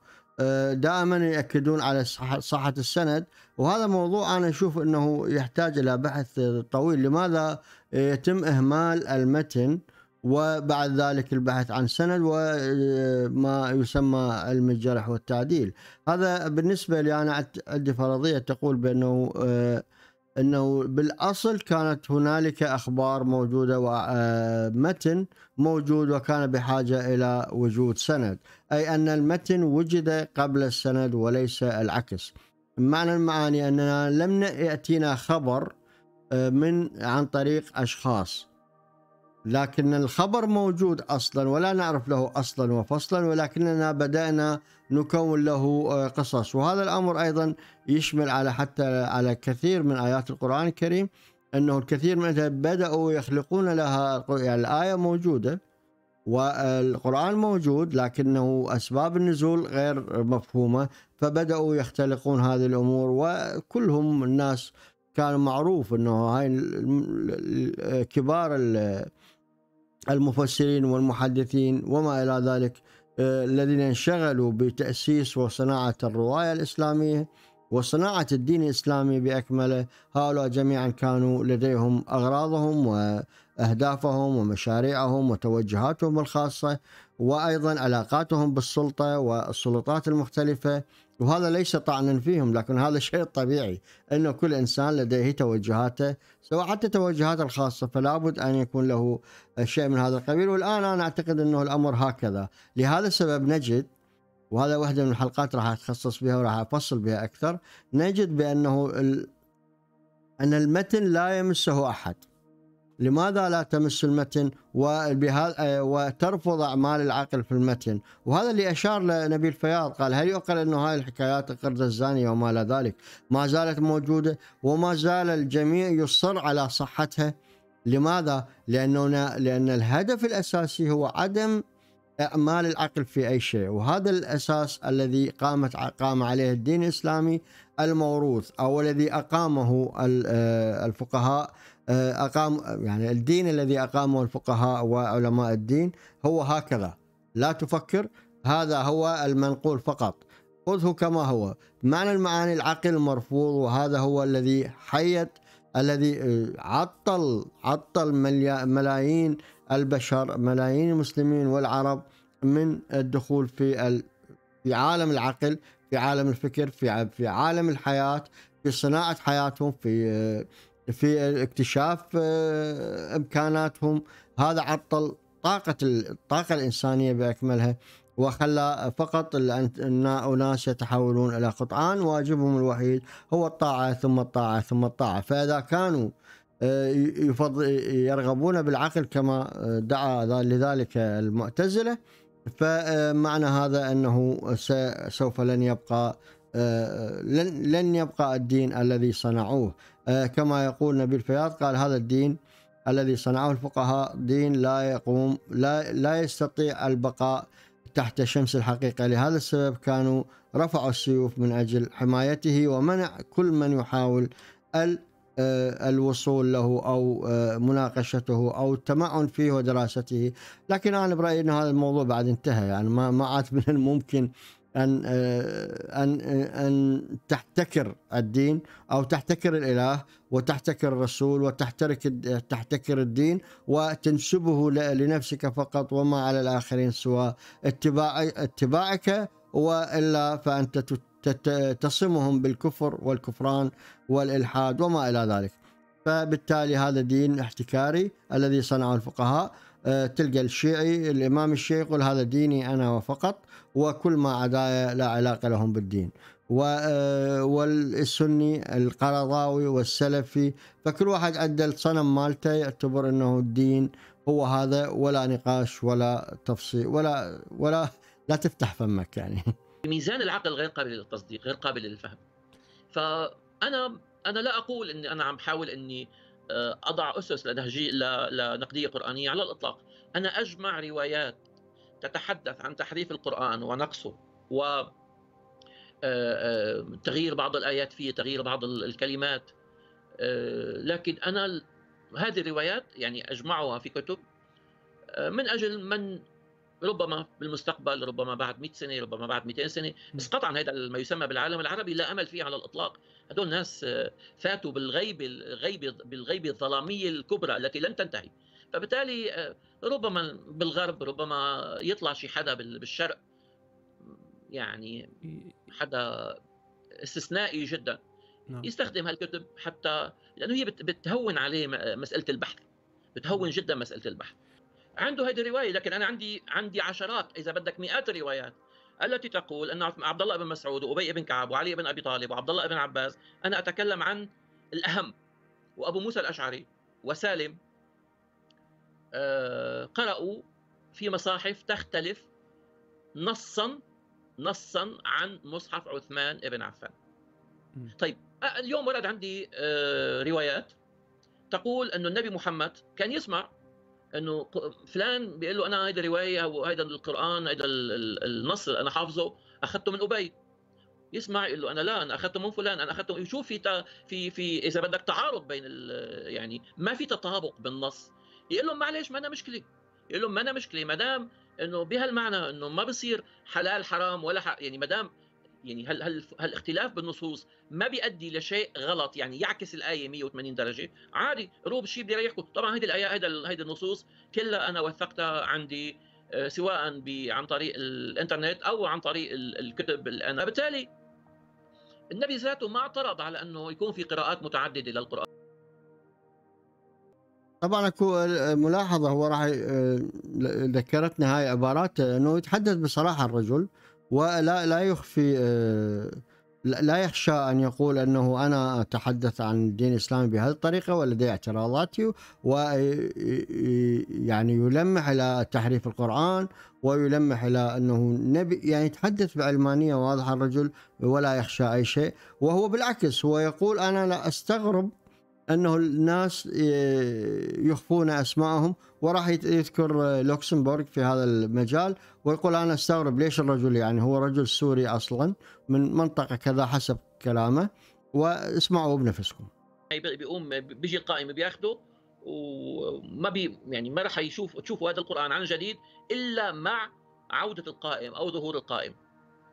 دائما ياكدون على صحه السند، وهذا موضوع انا اشوف انه يحتاج الى بحث طويل. لماذا يتم اهمال المتن وبعد ذلك البحث عن سند وما يسمى علم الجرح والتعديل؟ هذا بالنسبه لي انا عندي فرضيه تقول بانه أنه بالأصل كانت هنالك أخبار موجودة ومتن موجود وكان بحاجة إلى وجود سند، أي أن المتن وجد قبل السند وليس العكس. معنى المعاني أننا لم يأتينا خبر من عن طريق أشخاص، لكن الخبر موجود أصلا ولا نعرف له أصلا وفصلا، ولكننا بدأنا نكون له قصص. وهذا الأمر أيضا يشمل على حتى على كثير من آيات القرآن الكريم، أنه الكثير منها بدأوا يخلقون لها يعني الآية موجودة والقرآن موجود، لكنه أسباب النزول غير مفهومة، فبدأوا يختلقون هذه الأمور. وكلهم الناس كان معروف أنه هاي كبار المفسرين والمحدثين وما إلى ذلك الذين انشغلوا بتأسيس وصناعة الرواية الإسلامية وصناعة الدين الإسلامي بأكمله. هؤلاء جميعا كانوا لديهم أغراضهم وأهدافهم ومشاريعهم وتوجهاتهم الخاصة، وأيضا علاقاتهم بالسلطة والسلطات المختلفة، وهذا ليس طعنا فيهم، لكن هذا شيء طبيعي أنه كل إنسان لديه توجهاته، سواء حتى توجهاته الخاصة، فلا بد أن يكون له شيء من هذا القبيل. والآن أنا أعتقد أنه الأمر هكذا. لهذا السبب نجد، وهذا واحدة من الحلقات راح أتخصص بها وراح أفصل بها أكثر، نجد بأنه ال... أن المتن لا يمسه أحد. لماذا لا تمس المتن وبها... وترفض أعمال العقل في المتن؟ وهذا اللي أشار لنبيل فياض، قال هل يعقل أنه هاي الحكايات القردة الزانية وما إلى ذلك ما زالت موجودة وما زال الجميع يصر على صحتها؟ لماذا؟ لأننا... لأن الهدف الأساسي هو عدم أعمال العقل في أي شيء، وهذا الأساس الذي قامت قام عليه الدين الإسلامي الموروث، أو الذي أقامه الفقهاء، أقام يعني الدين الذي أقامه الفقهاء وعلماء الدين هو هكذا، لا تفكر، هذا هو المنقول فقط، خذه كما هو. معنى المعاني العقل مرفوض، وهذا هو الذي حيت، الذي عطل عطل ملايين البشر، ملايين المسلمين والعرب من الدخول في ال... في عالم العقل، في عالم الفكر، في في عالم الحياة، في صناعة حياتهم، في في اكتشاف إمكاناتهم. هذا عطل طاقة الطاقة الإنسانية بأكملها، وخلى فقط الناس يتحولون إلى قطعان، واجبهم الوحيد هو الطاعة ثم الطاعة ثم الطاعة. فإذا كانوا يفضل يرغبون بالعقل كما دعا لذلك المعتزلة، فمعنى هذا أنه سوف لن يبقى لن يبقى الدين الذي صنعوه. كما يقول نبيل فياض، قال هذا الدين الذي صنعوه الفقهاء دين لا يقوم لا لا يستطيع البقاء تحت شمس الحقيقة. لهذا السبب كانوا رفعوا السيوف من أجل حمايته ومنع كل من يحاول ال الوصول له أو مناقشته أو التمعن فيه ودراسته. لكن أنا برأيي أن هذا الموضوع بعد انتهى، يعني ما عاد من الممكن أن أن أن تحتكر الدين أو تحتكر الإله وتحتكر الرسول وتحترك تحتكر الدين وتنسبه لنفسك فقط وما على الآخرين سوى اتباع اتباعك، وإلا فأنت تتبع تصمهم بالكفر والكفران والإلحاد وما إلى ذلك. فبالتالي هذا دين احتكاري الذي صنعه الفقهاء. تلقى الشيعي الإمام الشيعي يقول هذا ديني أنا وفقط، وكل ما عدايا لا علاقة لهم بالدين، والسني القرضاوي والسلفي، فكل واحد عدل الصنم مالته يعتبر أنه الدين هو هذا، ولا نقاش ولا تفصيل ولا ولا لا تفتح فمك. يعني ميزان العقل غير قابل للتصديق، غير قابل للفهم. فأنا أنا لا أقول أني أنا عم بحاول أني أضع أسس لنهجية لنقدية قرآنية على الإطلاق. أنا أجمع روايات تتحدث عن تحريف القرآن ونقصه وتغيير بعض الآيات فيه، تغيير بعض الكلمات، لكن أنا هذه الروايات يعني أجمعها في كتب من أجل من ربما بالمستقبل، ربما بعد مئة سنة، ربما بعد مئتين سنة. بس قطعا هذا ما يسمى بالعالم العربي لا أمل فيه على الإطلاق. هذول الناس فاتوا بالغيبة الغيبة بالغيبة الظلامية الكبرى التي لن تنتهي. فبالتالي ربما بالغرب، ربما يطلع شي حدا بالشرق، يعني حدا استثنائي جدا يستخدم هالكتب، حتى لأنه هي بتهون عليه مسألة البحث، بتهون جدا مسألة البحث. عنده هذه الروايه، لكن انا عندي عندي عشرات اذا بدك مئات الروايات التي تقول ان عبد الله بن مسعود وابي بن كعب وعلي بن ابي طالب وعبد الله بن عباس. انا اتكلم عن الاهم، وابو موسى الاشعري وسالم آه قرأوا في مصاحف تختلف نصا نصا عن مصحف عثمان بن عفان. طيب اليوم ورد عندي آه روايات تقول انه النبي محمد كان يسمع انه فلان بيقول له انا هيدا روايه وهيدا القران، هيدا النص اللي انا حافظه اخذته من ابي. يسمع يقول له انا لا، انا اخذته من فلان، انا اخذته. يشوف في في في اذا بدك تعارض بين، يعني ما في تطابق بالنص. يقول لهم معلش ما انا مشكله، يقول لهم ما انا مشكله ما دام انه بهالمعنى انه ما بصير حلال حرام ولا حق، يعني ما دام يعني هال هالاختلاف بالنصوص ما بيؤدي لشيء غلط، يعني يعكس الايه مية وثمانين درجه، عادي روب شيء بده يريحكم. طبعا هيدي الايه هيدا هيدي النصوص كلها انا وثقتها عندي سواء عن طريق الانترنت او عن طريق الكتب. انا بالتالي النبي ذاته ما اعترض على انه يكون في قراءات متعدده للقران. طبعا اكو ملاحظه هو راح ذكرتنا هاي عبارات انه يتحدث بصراحه الرجل ولا لا يخفي، لا يخشى ان يقول انه انا اتحدث عن الدين الاسلامي بهذه الطريقه ولدي اعتراضاتي، ويعني يلمح الى تحريف القران ويلمح الى انه نبي، يعني يتحدث بعلمانيه واضحه الرجل ولا يخشى اي شيء. وهو بالعكس هو يقول انا لا استغرب انه الناس يخفون اسمائهم، وراح يذكر لوكسنبرج في هذا المجال ويقول انا استغرب ليش الرجل، يعني هو رجل سوري اصلا من منطقه كذا حسب كلامه، واسمعوا بنفسكم. بيقوم بيجي القائمه بياخذه وما بي يعني ما راح يشوف تشوفوا هذا القران عن جديد الا مع عوده القائم او ظهور القائم.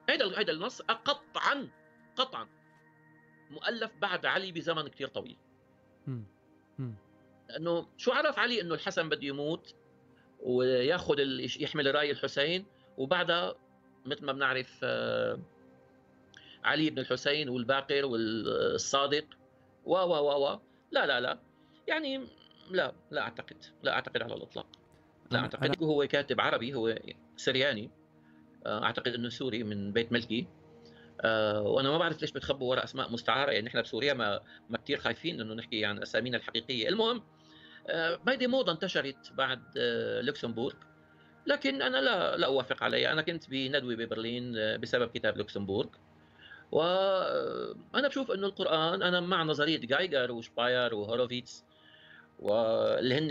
هذا هذا النص قطعا قطعا مؤلف بعد علي بزمن كثير طويل. لانه شو عرف علي؟ انه الحسن بده يموت وياخذ يحمل راي الحسين، وبعدها مثل ما بنعرف علي بن الحسين والباقر والصادق و و و لا لا لا يعني لا لا اعتقد لا اعتقد على الاطلاق، لا اعتقد. هو كاتب عربي، هو سرياني اعتقد انه سوري من بيت ملكي، أه وانا ما بعرف ليش بتخبوا وراء اسماء مستعاره، يعني نحن بسوريا ما ما كثير خايفين انه نحكي عن اسامينا الحقيقيه. المهم هيدي أه موضه انتشرت بعد أه لوكسمبورغ، لكن انا لا لا اوافق عليها. انا كنت بندوه ببرلين بسبب كتاب لوكسمبورغ، وانا بشوف انه القران، انا مع نظريه جايجر وشباير وهوروفيتس واللي هن،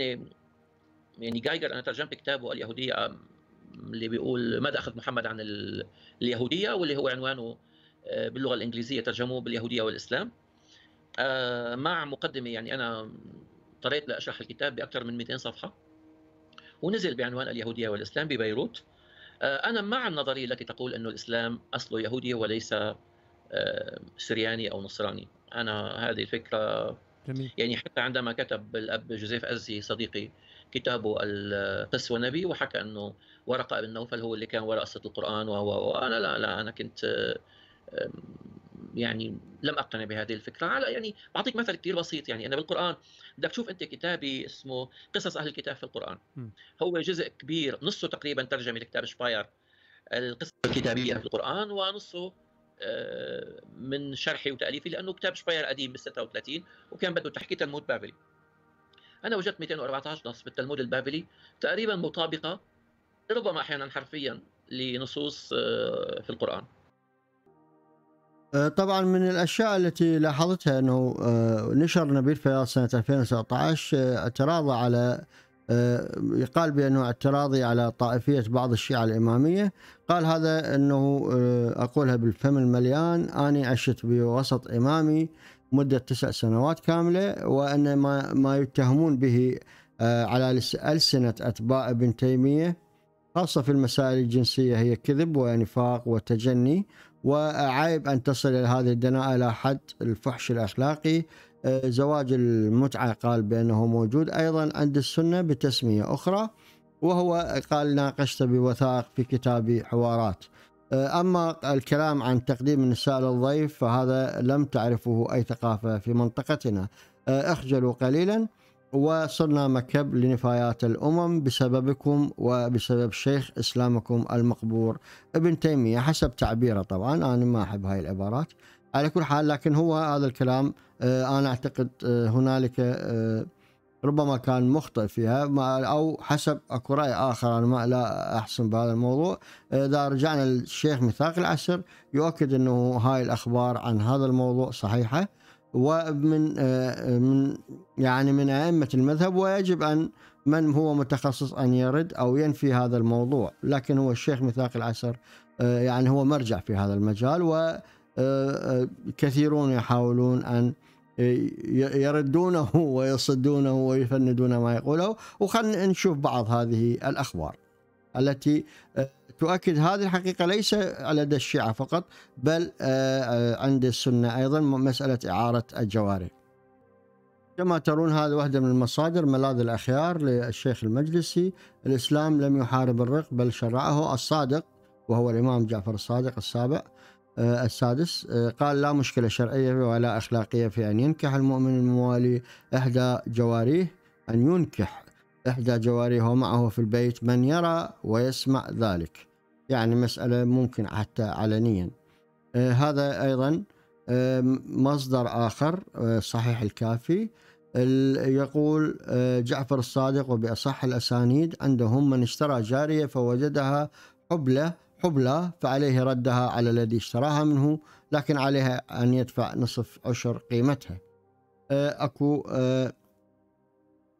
يعني جايجر انا ترجمت كتابه اليهوديه اللي بيقول ماذا اخذ محمد عن اليهوديه، واللي هو عنوانه باللغه الانجليزيه ترجموه باليهوديه والاسلام، مع مقدمه. يعني انا اضطريت لاشرح الكتاب باكثر من مئتين صفحه، ونزل بعنوان اليهوديه والاسلام ببيروت. انا مع النظريه التي تقول انه الاسلام اصله يهودي وليس سرياني او نصراني. انا هذه الفكره جميل. يعني حتى عندما كتب الاب جوزيف ازي صديقي كتابه القس والنبي، وحكى انه ورقه ابن نوفل هو اللي كان وراء قصه القران، وانا لا لا انا كنت يعني لم اقتنع بهذه الفكره. على يعني بعطيك مثل كثير بسيط، يعني انا بالقران بدك تشوف انت كتابي اسمه قصص اهل الكتاب في القران، هو جزء كبير نصه تقريبا ترجمه لكتاب شباير القصص الكتابيه في القران، ونصه من شرحي وتاليفي، لانه كتاب شباير قديم بال ستة وثلاثين وكان بده تحقيق تلمود بابلي. انا وجدت مئتين وأربعة عشر نص بالتلمود البابلي تقريبا مطابقه ربما احيانا حرفيا لنصوص في القران. طبعا من الاشياء التي لاحظتها انه نشر نبيل فياض سنه ألفين وتسعة عشر اعتراضه على، يقال بانه اعتراضي على طائفيه بعض الشيعه الاماميه، قال هذا انه اقولها بالفم المليان، اني عشت بوسط امامي مده تسع سنوات كامله، وان ما, ما يتهمون به على السنه اتباع ابن تيميه خاصه في المسائل الجنسيه هي كذب ونفاق وتجني، وعيب أن تصل إلى هذه الدناءة إلى حد الفحش الأخلاقي. زواج المتعة قال بأنه موجود أيضا عند السنة بتسمية أخرى، وهو قال ناقشت بوثائق في كتابي حوارات. أما الكلام عن تقديم النساء للضيف فهذا لم تعرفه أي ثقافة في منطقتنا، اخجلوا قليلا وصرنا مكب لنفايات الأمم بسببكم وبسبب شيخ إسلامكم المقبور ابن تيمية، حسب تعبيره. طبعا أنا ما أحب هاي العبارات على كل حال، لكن هو هذا الكلام أنا أعتقد هنالك ربما كان مخطئ فيها، أو حسب أكو رأي آخر، أنا ما لا أحسن بهذا الموضوع. إذا رجعنا للشيخ ميثاق العصر يؤكد أنه هاي الأخبار عن هذا الموضوع صحيحة، ومن من يعني من أئمة المذهب، ويجب أن من هو متخصص أن يرد أو ينفي هذا الموضوع. لكن هو الشيخ ميثاق العصر يعني هو مرجع في هذا المجال، وكثيرون يحاولون أن يردونه ويصدونه ويفندون ما يقوله، وخلنا نشوف بعض هذه الأخبار. التي تؤكد هذه الحقيقة ليس لدى الشيعة فقط بل عند السنة أيضا مسألة إعارة الجوارح. كما ترون هذا واحدة من المصادر، ملاذ الأخيار للشيخ المجلسي. الإسلام لم يحارب الرق بل شرعه. الصادق وهو الإمام جعفر الصادق السابع السادس قال لا مشكلة شرعية ولا أخلاقية في أن ينكح المؤمن الموالي إحدى جواريه، أن ينكح إحدى جواريه ومعه في البيت من يرى ويسمع ذلك، يعني مسألة ممكن حتى علنيا. هذا أيضا مصدر آخر صحيح الكافي يقول جعفر الصادق وبأصح الأسانيد عندهم من اشترى جارية فوجدها حبلة حبلى فعليه ردها على الذي اشتراها منه، لكن عليها أن يدفع نصف عشر قيمتها. أكو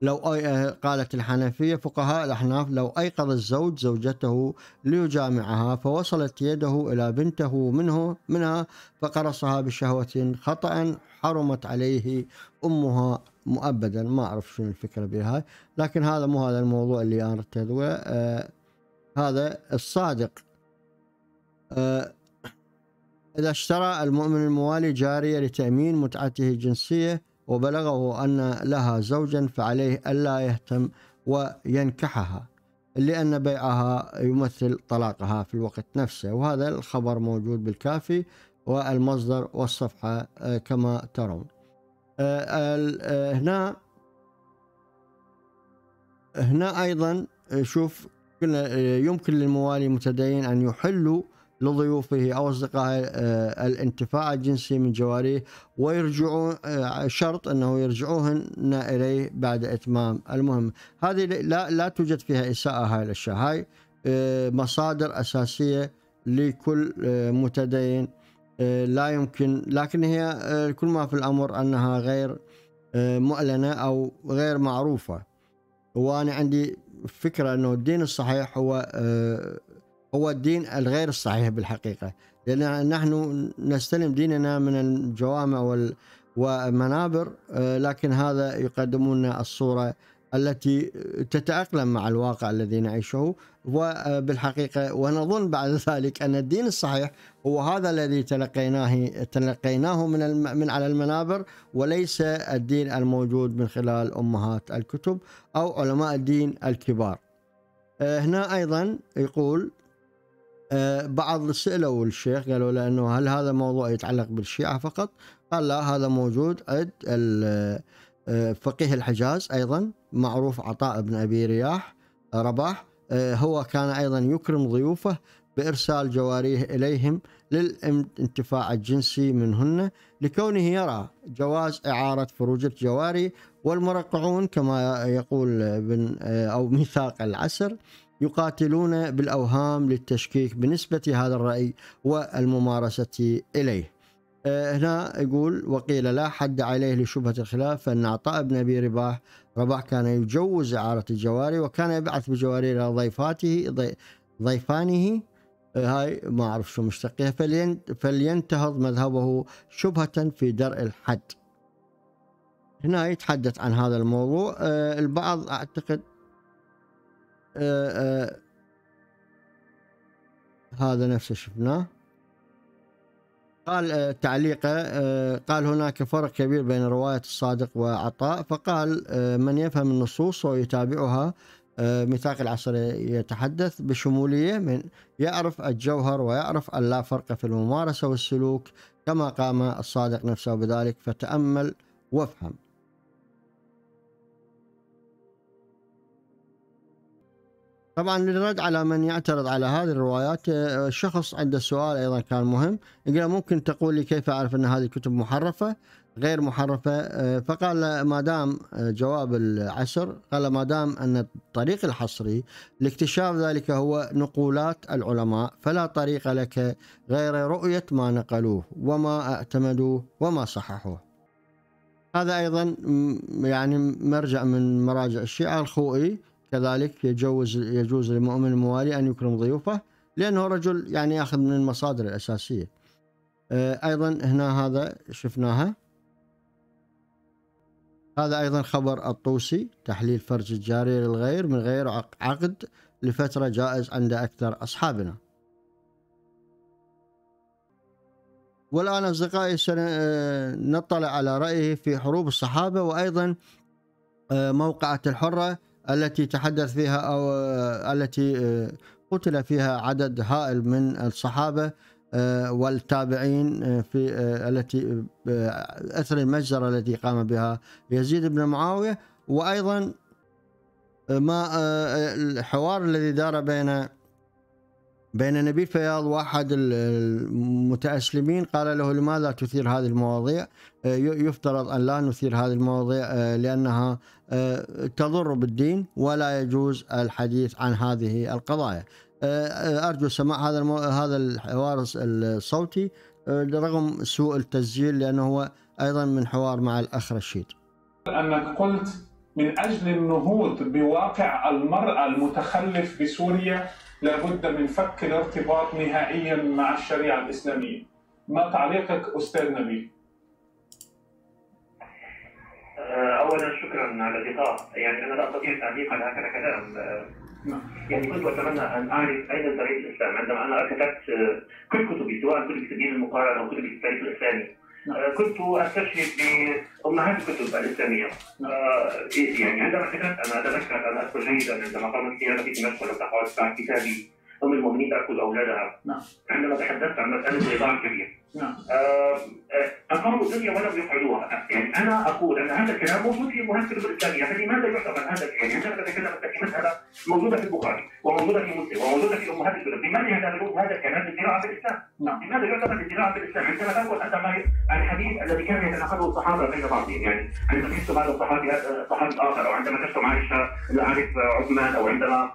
لو قالت الحنفية فقهاء الأحناف لو أيقظ الزوج زوجته ليجامعها فوصلت يده إلى بنته منه منها فقرصها بشهوة خطأ حرمت عليه أمها مؤبدا. ما أعرف شنو الفكرة بها، لكن هذا مو هذا الموضوع اللي أنا أرتدوه. أه هذا الصادق أه إذا اشترى المؤمن الموالي جارية لتأمين متعته الجنسية وبلغه أن لها زوجا فعليه ألا يهتم وينكحها لأن بيعها يمثل طلاقها في الوقت نفسه. وهذا الخبر موجود بالكافي والمصدر والصفحة أه كما ترون. أه أه هنا هنا أيضا شوف يمكن للموالي متدين أن يحلوا لضيوفه أو أصدقائه الانتفاع الجنسي من جواريه ويرجعون، شرط أنه يرجعوهن إليه بعد إتمام المهمة. هذه لا, لا توجد فيها إساءة. هاي الأشياء هاي مصادر أساسية لكل متدين، لا يمكن، لكن هي كل ما في الأمر أنها غير معلنة أو غير معروفة. وأنا عندي فكرة أنه الدين الصحيح هو هو الدين الغير الصحيح بالحقيقة، لأن نحن نستلم ديننا من الجوامع والمنابر، لكن هذا يقدمون الصورة التي تتأقلم مع الواقع الذي نعيشه وبالحقيقة. ونظن بعد ذلك أن الدين الصحيح هو هذا الذي تلقيناه تلقيناه من من على المنابر، وليس الدين الموجود من خلال أمهات الكتب أو علماء الدين الكبار. هنا أيضا يقول بعض سألوا الشيخ قالوا له أنه هل هذا موضوع يتعلق بالشيعة فقط؟ قال لا، هذا موجود عند فقيه الحجاز أيضا، معروف عطاء بن أبي رياح رباح، هو كان أيضا يكرم ضيوفه بإرسال جواريه إليهم للانتفاع الجنسي منهن لكونه يرى جواز إعارة فروجة جواري. والمرقعون كما يقول ابن أو ميثاق العصر يقاتلون بالأوهام للتشكيك بنسبة هذا الرأي والممارسة إليه. هنا يقول وقيل لا حد عليه لشبهة الخلاف، فإن عطاء بن أبي رباح رباح كان يجوز إعارة الجواري وكان يبعث بجواري إلى ضيفاته ضيفانه، هاي ما أعرف شو مشتقيها، فلينتهض مذهبه شبهة في درء الحد. هنا يتحدث عن هذا الموضوع. أه البعض أعتقد أه أه هذا نفسه شفناه. قال تعليقه قال هناك فرق كبير بين رواية الصادق وعطاء، فقال من يفهم النصوص ويتابعها، ميثاق العصر يتحدث بشمولية، من يعرف الجوهر ويعرف أن لا فرق في الممارسة والسلوك كما قام الصادق نفسه بذلك، فتأمل وافهم. طبعا للرد على من يعترض على هذه الروايات، شخص عنده سؤال أيضا كان مهم، يقول ممكن تقول لي كيف أعرف أن هذه الكتب محرفة غير محرفة؟ فقال ما دام جواب العصر قال ما دام أن الطريق الحصري لاكتشاف ذلك هو نقولات العلماء، فلا طريق لك غير رؤية ما نقلوه وما اعتمدوه وما صححوه. هذا أيضا يعني مرجع من مراجع الشيعة. الخوئي كذلك يجوز يجوز للمؤمن الموالي أن يكرم ضيوفه لأنه رجل يعني يأخذ من المصادر الأساسية. أيضا هنا هذا شفناها. هذا أيضا خبر الطوسي، تحليل فرج الجارية للغير من غير عقد لفترة جائز عند أكثر أصحابنا. والآن أصدقائي سنطلع على رأيه في حروب الصحابة، وأيضا موقعة الحرة التي تحدث فيها أو التي قتل فيها عدد هائل من الصحابة والتابعين في التي أثر المجزرة التي قام بها يزيد بن معاوية، وأيضا ما الحوار الذي دار بين بين نبيل فياض واحد المتأسلمين، قال له لماذا تثير هذه المواضيع؟ يفترض أن لا نثير هذه المواضيع لأنها تضر بالدين ولا يجوز الحديث عن هذه القضايا. أرجو سماع هذا هذا الحوار الصوتي رغم سوء التسجيل، لأنه هو أيضا من حوار مع الأخ رشيد. أنك قلت من أجل النهوض بواقع المرأة المتخلف بسوريا لابد من فك الارتباط نهائيا مع الشريعة الإسلامية. ما تعليقك أستاذ نبيل؟ أولا شكرا على اللقاء، يعني أنا لا أستطيع التعليق على هكذا كلام. يعني كنت أتمنى أن أعرف أين تاريخ الإسلام عندما أنا كتبت كل كتبي، سواء كتب الدين المقارنة أو كتب التاريخ الإسلامي، كنت أستشهد بأمهات الكتب الإسلامية. يعني عندما كتبت أنا أتذكر أن أذكر جيدا عندما قامت سيارتي في مصر وتقاعدت مع كتابي أم المؤمنين تأكل أولادها، عندما تحدثت عن مسألة الرضاع الكبير. أقاموا الدنيا ولم يقعدوها. يعني أنا أقول أن هذا الكلام موجود في مهذب الإسلامية، فلماذا يعتبر هذا الكلام؟ يعني أنا أتكلم عن هذا موجودة في البخاري وموجودة في مسلم وموجودة في أمهات الكتب، لماذا يعتبرون هذا الكلام ذراعا بالإسلام؟ لماذا يعتبر ذراعا بالإسلام؟ عندما تقول أنت ما الحديث الذي كان يتناقله الصحابة بين بعضهم، يعني عندما تشتم هذا الصحابي صحابي آخر، أو عندما تشتم عائشة لا أعرف عثمان، أو عندما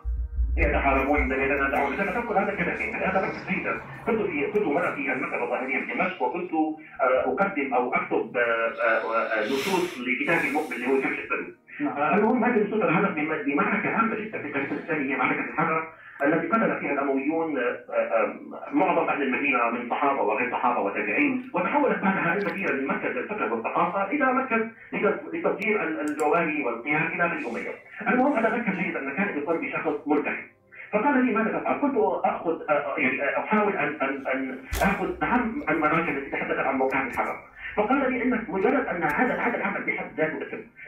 يتحاربون يتنازعون، اذا تذكر هذا الكلام هذا ليس جيدا. كنت في كنت مره في المكتبه الظاهريه في دمشق، وكنت اقدم او اكتب نصوص لكتابي المقبل اللي هو جيش السلوك. المهم هذه النصوص الهدف بمعركه هامه جدا في التاريخ الاسلامي، هي معركه الحره التي قتل فيها الامويون معظم اهل المدينه من صحابه وغير صحابه وتابعين، وتحولت بعدها المدينه من مركز الفكر والثقافه الى مركز لتطهير الجواري والقيام الى بني اميه. المهم انا اذكر جيدا ان كان بقربي شخص ملتحي، فقال لي ماذا تفعل؟ كنت اخذ يعني احاول ان ان ان اخذ اهم المراكز التي تحدثت عن موقع الحرب، فقال لي انك مجرد ان هذا هذا العمل بحد ذاته اسم،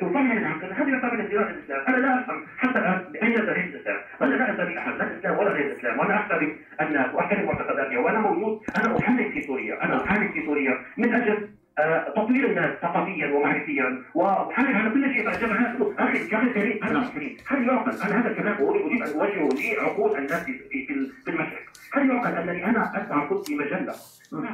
تفهم عقل هذه يعتبر ازدواج الاسلام. انا لا افهم حتى الان باين تاريخ الاسلام، انا لا انتمي احد لا الاسلام ولا غير الاسلام، وانا احترم الناس واحترم معتقداتي، وانا موجود انا احارب في سوريا، انا احارب في سوريا من اجل تطوير الناس ثقافيا ومعرفيا، واحارب على كل شيء اعجبها اخي كريم كريم انا مسلم. هل يعقل انا هذا الكلام اريد ان اوجهه لعقول الناس في المشرق؟ هل يعقل انني انا اسعى كتب في مجله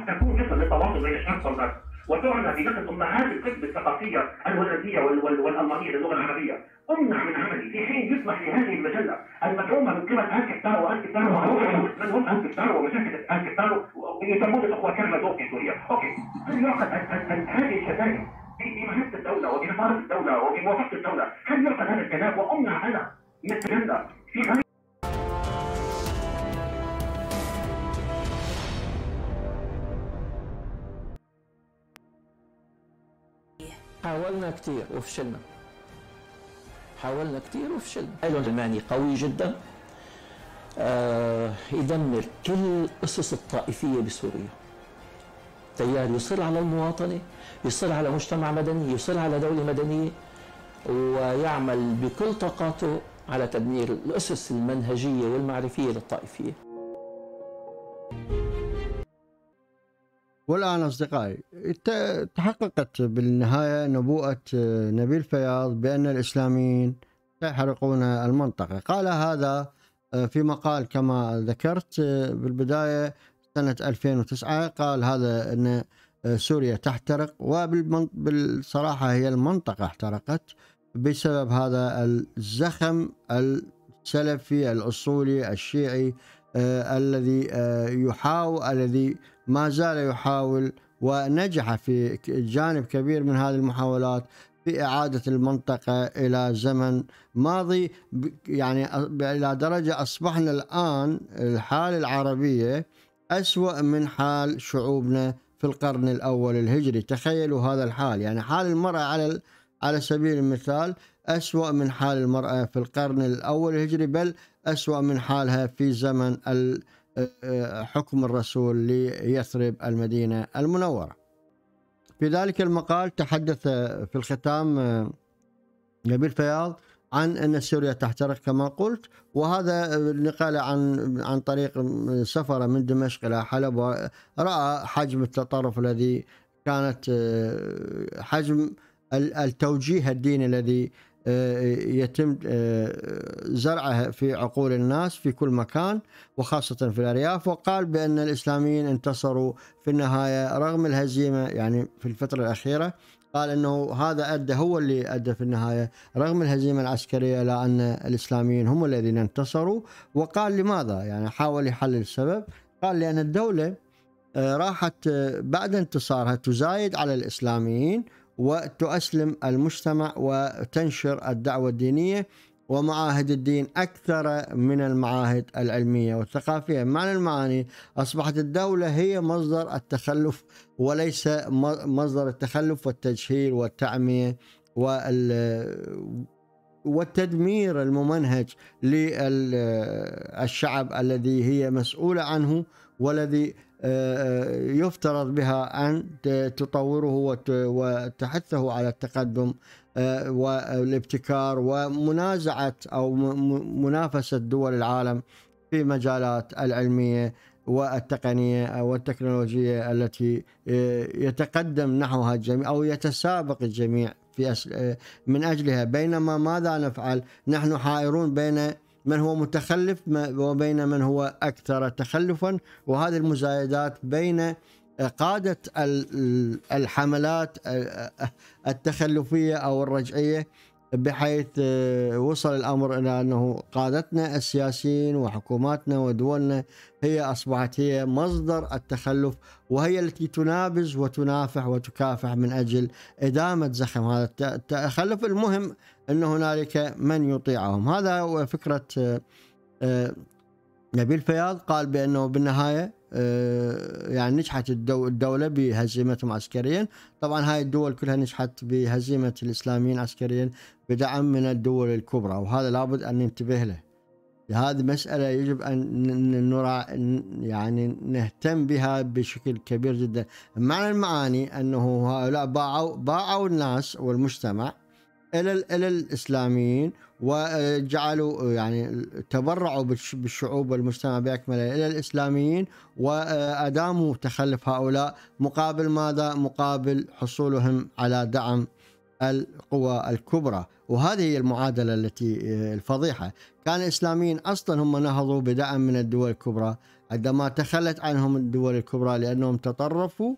تكون مثل للتواصل بين الشرق والغرب وتعنى بنشر امهات الكتب الثقافيه الهولنديه والالمانيه للغه العربيه، امنع من عملي في حين يسمح لهذه المجله المدعومه من قبل آل كتار وآل كتار من هم آل كتار ومشاكل آل كتار يسمون الاخوه كرمدوق في سوريا، اوكي، هل يعقل ان هذه الشتائم بمهزه الدوله وبنصاره الدوله وبموافقه الدوله، هل يعقل هذا الكلام وامنع انا من التجنب في حاولنا كثير وفشلنا. حاولنا كثير وفشلنا. الألباني قوي جدا آه يدمر كل القصص الطائفية بسوريا. تيار يصر على المواطنة، يصر على مجتمع مدني، يصر على دولة مدنية، ويعمل بكل طاقاته على تدمير الأسس المنهجية والمعرفية للطائفية. والآن أصدقائي تحققت بالنهاية نبوءة نبيل فياض بأن الإسلاميين سيحرقون المنطقة. قال هذا في مقال كما ذكرت بالبداية سنة ألفين وتسعة، قال هذا أن سوريا تحترق، وبالصراحة هي المنطقة احترقت بسبب هذا الزخم السلفي الأصولي الشيعي الذي يحاول الذي ما زال يحاول ونجح في جانب كبير من هذه المحاولات في إعادة المنطقة إلى زمن ماضي، يعني إلى درجة أصبحنا الآن الحالة العربية أسوأ من حال شعوبنا في القرن الأول الهجري. تخيلوا هذا الحال، يعني حال المرأة على على سبيل المثال أسوأ من حال المرأة في القرن الأول الهجري، بل أسوأ من حالها في زمن حكم الرسول ليثرب المدينة المنورة. في ذلك المقال تحدث في الختام نبيل فياض عن أن سوريا تحترق كما قلت، وهذا نقل عن عن طريق سفرة من دمشق إلى حلب، ورأى حجم التطرف الذي كانت حجم التوجيه الديني الذي يتم زرعه في عقول الناس في كل مكان وخاصة في الأرياف، وقال بأن الإسلاميين انتصروا في النهاية رغم الهزيمة. يعني في الفترة الأخيرة قال أنه هذا أدى هو اللي أدى في النهاية رغم الهزيمة العسكرية إلى أن الإسلاميين هم الذين انتصروا. وقال لماذا؟ يعني حاول يحلل السبب، قال لأن الدولة راحت بعد انتصارها تزايد على الإسلاميين وتؤسلم المجتمع وتنشر الدعوة الدينية ومعاهد الدين أكثر من المعاهد العلمية والثقافية. معنى المعاني أصبحت الدولة هي مصدر التخلف وليس مصدر التخلف والتجهيل والتعمية والتدمير الممنهج للشعب الذي هي مسؤولة عنه والذي يفترض بها أن تطوره وتحثه على التقدم والابتكار ومنازعة أو منافسة دول العالم في مجالات العلمية والتقنية والتكنولوجية التي يتقدم نحوها الجميع أو يتسابق الجميع في من أجلها. بينما ماذا نفعل؟ نحن حائرون بين من هو متخلف وبين من هو أكثر تخلفا، وهذه المزايدات بين قادة الحملات التخلفية أو الرجعية بحيث وصل الأمر إلى أنه قادتنا السياسيين وحكوماتنا ودولنا هي أصبحت هي مصدر التخلف وهي التي تنابز وتنافح وتكافح من أجل إدامة زخم هذا التخلف. المهم أن هنالك من يطيعهم. هذا هو فكرة نبيل فياض. قال بأنه بالنهاية يعني نجحت الدولة بهزيمتهم عسكريا، طبعا هاي الدول كلها نجحت بهزيمة الإسلاميين عسكريا بدعم من الدول الكبرى، وهذا لابد أن ننتبه له. هذه مسألة يجب أن نرى يعني نهتم بها بشكل كبير جدا. معنى المعاني أنه هؤلاء باعوا باعوا الناس والمجتمع إلى إلى الإسلاميين وجعلوا يعني تبرعوا بالشعوب والمجتمع بأكمله إلى الإسلاميين وأداموا تخلف هؤلاء مقابل ماذا؟ مقابل حصولهم على دعم القوى الكبرى. وهذه هي المعادلة التي الفضيحة. كان الإسلاميين أصلا هم نهضوا بدعم من الدول الكبرى، عندما تخلت عنهم الدول الكبرى لأنهم تطرفوا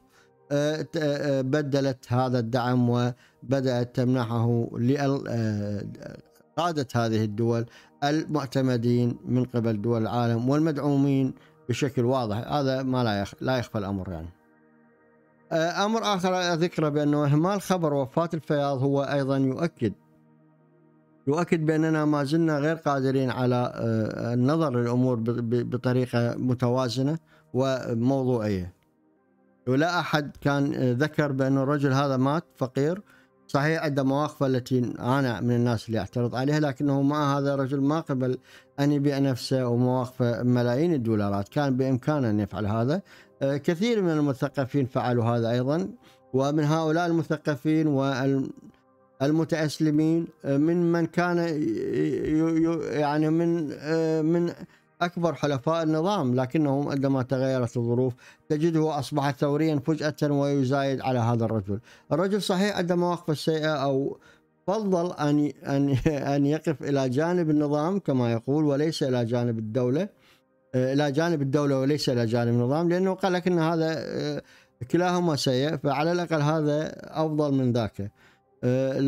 بدلت هذا الدعم وبدأت تمنحه لقادة هذه الدول المعتمدين من قبل دول العالم والمدعومين بشكل واضح. هذا ما لا يخفى الأمر. يعني أمر آخر أذكر بأنه إهمال خبر وفاة الفياض هو أيضا يؤكد يؤكد بأننا ما زلنا غير قادرين على النظر للأمور بطريقة متوازنة وموضوعية. ولا أحد كان ذكر بأن الرجل هذا مات فقير، صحيح عند مواقفه التي أنا من الناس اللي أعترض عليها، لكنه مع هذا الرجل ما قبل أن يبيع نفسه ومواقفه ملايين الدولارات. كان بإمكانه أن يفعل هذا. كثير من المثقفين فعلوا هذا أيضا، ومن هؤلاء المثقفين والمتأسلمين من من كان يعني من من أكبر حلفاء النظام، لكنهم عندما تغيرت الظروف تجده أصبح ثوريا فجأة ويزايد على هذا الرجل. الرجل صحيح عند مواقفه السيئة أو فضل أن أن أن يقف إلى جانب النظام كما يقول وليس إلى جانب الدولة، إلى جانب الدولة وليس إلى جانب النظام، لأنه قال لك أن هذا كلاهما سيء، فعلى الأقل هذا أفضل من ذاك.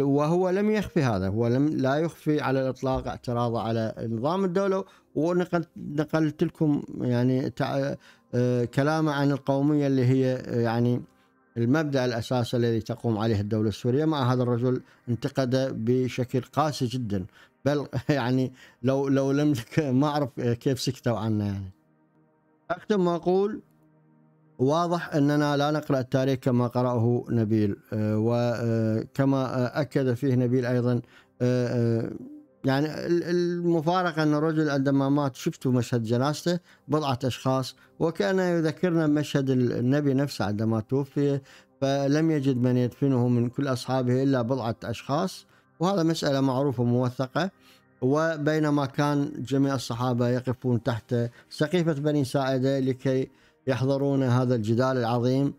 وهو لم يخفي هذا، هو لم لا يخفي على الإطلاق اعتراضه على نظام الدولة. ونقلت لكم يعني كلامه عن القومية اللي هي يعني المبدأ الأساسي الذي تقوم عليه الدولة السورية، مع هذا الرجل انتقده بشكل قاسي جدا، بل يعني لو لو لم ما أعرف كيف سكتوا عنه. يعني أختم وأقول واضح أننا لا نقرأ التاريخ كما قرأه نبيل، وكما أكد فيه نبيل أيضا يعني المفارقة أن الرجل عندما مات شفتوا مشهد جنازته بضعة أشخاص، وكان يذكرنا بمشهد النبي نفسه عندما توفي، فلم يجد من يدفنه من كل أصحابه إلا بضعة أشخاص، وهذا مسألة معروفة موثقة. وبينما كان جميع الصحابة يقفون تحت سقيفة بني ساعدة لكي يحضرون هذا الجدال العظيم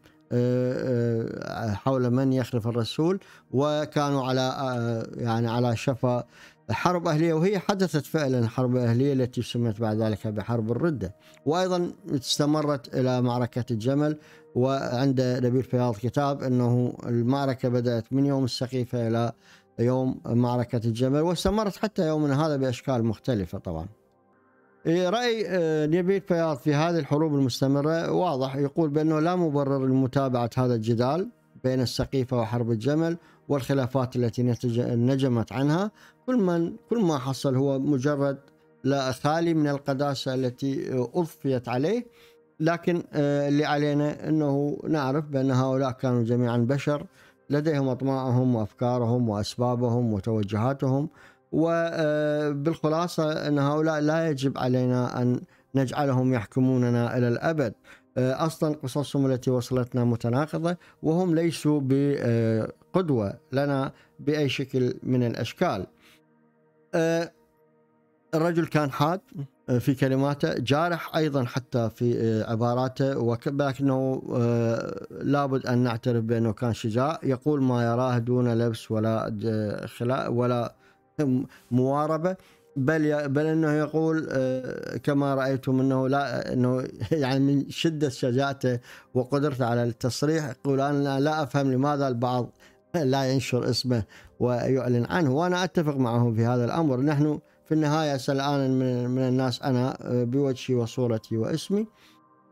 حول من يخلف الرسول، وكانوا على يعني على شفا حرب أهلية، وهي حدثت فعلا حرب أهلية التي سميت بعد ذلك بحرب الردة، وأيضا استمرت إلى معركة الجمل. وعند نبيل فياض كتاب أنه المعركة بدأت من يوم السقيفة إلى يوم معركة الجمل، واستمرت حتى يومنا هذا بأشكال مختلفة. طبعا رأي نبيل فياض في هذه الحروب المستمرة واضح، يقول بأنه لا مبرر لمتابعة هذا الجدال بين السقيفة وحرب الجمل والخلافات التي نجمت عنها. كل من كل ما حصل هو مجرد لا خالي من القداسة التي أضفيت عليه، لكن اللي علينا أنه نعرف بأن هؤلاء كانوا جميعا بشر لديهم أطماعهم وأفكارهم وأسبابهم وتوجهاتهم، وبالخلاصة أن هؤلاء لا يجب علينا أن نجعلهم يحكموننا إلى الأبد. أصلا قصصهم التي وصلتنا متناقضة، وهم ليسوا بقدوة لنا بأي شكل من الأشكال. الرجل كان حاد في كلماته، جارح أيضا حتى في عباراته، ولكنه لابد أن نعترف بأنه كان شجاع، يقول ما يراه دون لبس ولا خلاء ولا مواربة، بل بل انه يقول كما رايتم انه لا انه يعني من شده شجاعته وقدرته على التصريح يقول انا لا افهم لماذا البعض لا ينشر اسمه ويعلن عنه، وانا اتفق معه في هذا الامر. نحن في النهايه سلعان من, من الناس انا بوجهي وصورتي واسمي،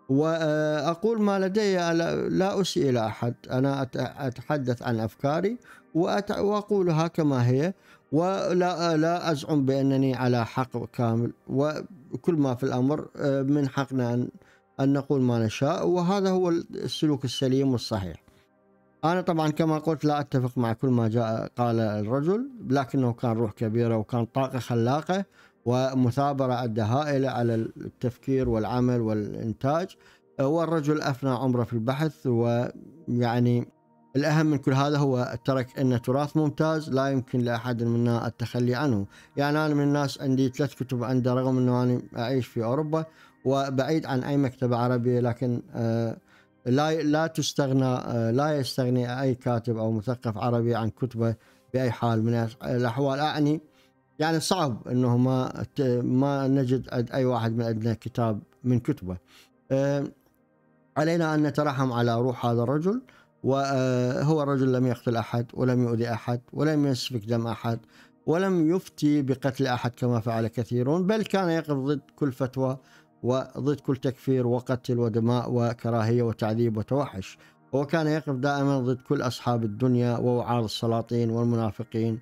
واقول ما لدي، لا اسيء الى احد، انا اتحدث عن افكاري واقولها كما هي، ولا لا أزعم بأنني على حق كامل، وكل ما في الأمر من حقنا أن, أن نقول ما نشاء، وهذا هو السلوك السليم والصحيح. أنا طبعا كما قلت لا أتفق مع كل ما جاء قال الرجل، لكنه كان روح كبيرة وكان طاقة خلاقة ومثابرة عند هائلة على التفكير والعمل والإنتاج، والرجل أفنى عمره في البحث. ويعني الأهم من كل هذا هو ترك أن تراث ممتاز لا يمكن لأحد منا التخلي عنه. يعني أنا من الناس عندي ثلاث كتب عندي، رغم أنه أنا أعيش في أوروبا وبعيد عن أي مكتبة عربية، لكن لا لا تستغنى لا يستغني أي كاتب أو مثقف عربي عن كتبه بأي حال من الأحوال. أعني يعني صعب أنه ما ما نجد أي واحد من عندنا كتاب من كتبه. علينا أن نترحم على روح هذا الرجل، وهو الرجل لم يقتل أحد ولم يؤذي أحد ولم يسفك دم أحد ولم يفتي بقتل أحد كما فعل كثيرون، بل كان يقف ضد كل فتوى وضد كل تكفير وقتل ودماء وكراهية وتعذيب وتوحش، وكان يقف دائما ضد كل أصحاب الدنيا ووعار السلاطين والمنافقين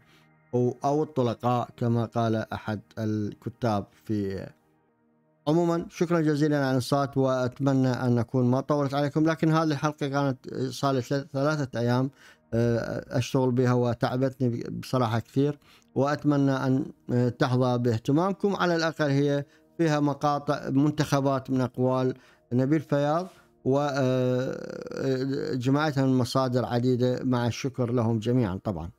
أو الطلقاء كما قال أحد الكتاب في. عموما شكرا جزيلا على الصوت، واتمنى ان اكون ما طولت عليكم، لكن هذه الحلقه كانت صار لي ثلاثه ايام اشتغل بها وتعبتني بصراحه كثير، واتمنى ان تحظى باهتمامكم. على الاقل هي فيها مقاطع منتخبات من اقوال نبيل فياض وجماعتها من مصادر عديده، مع الشكر لهم جميعا طبعا.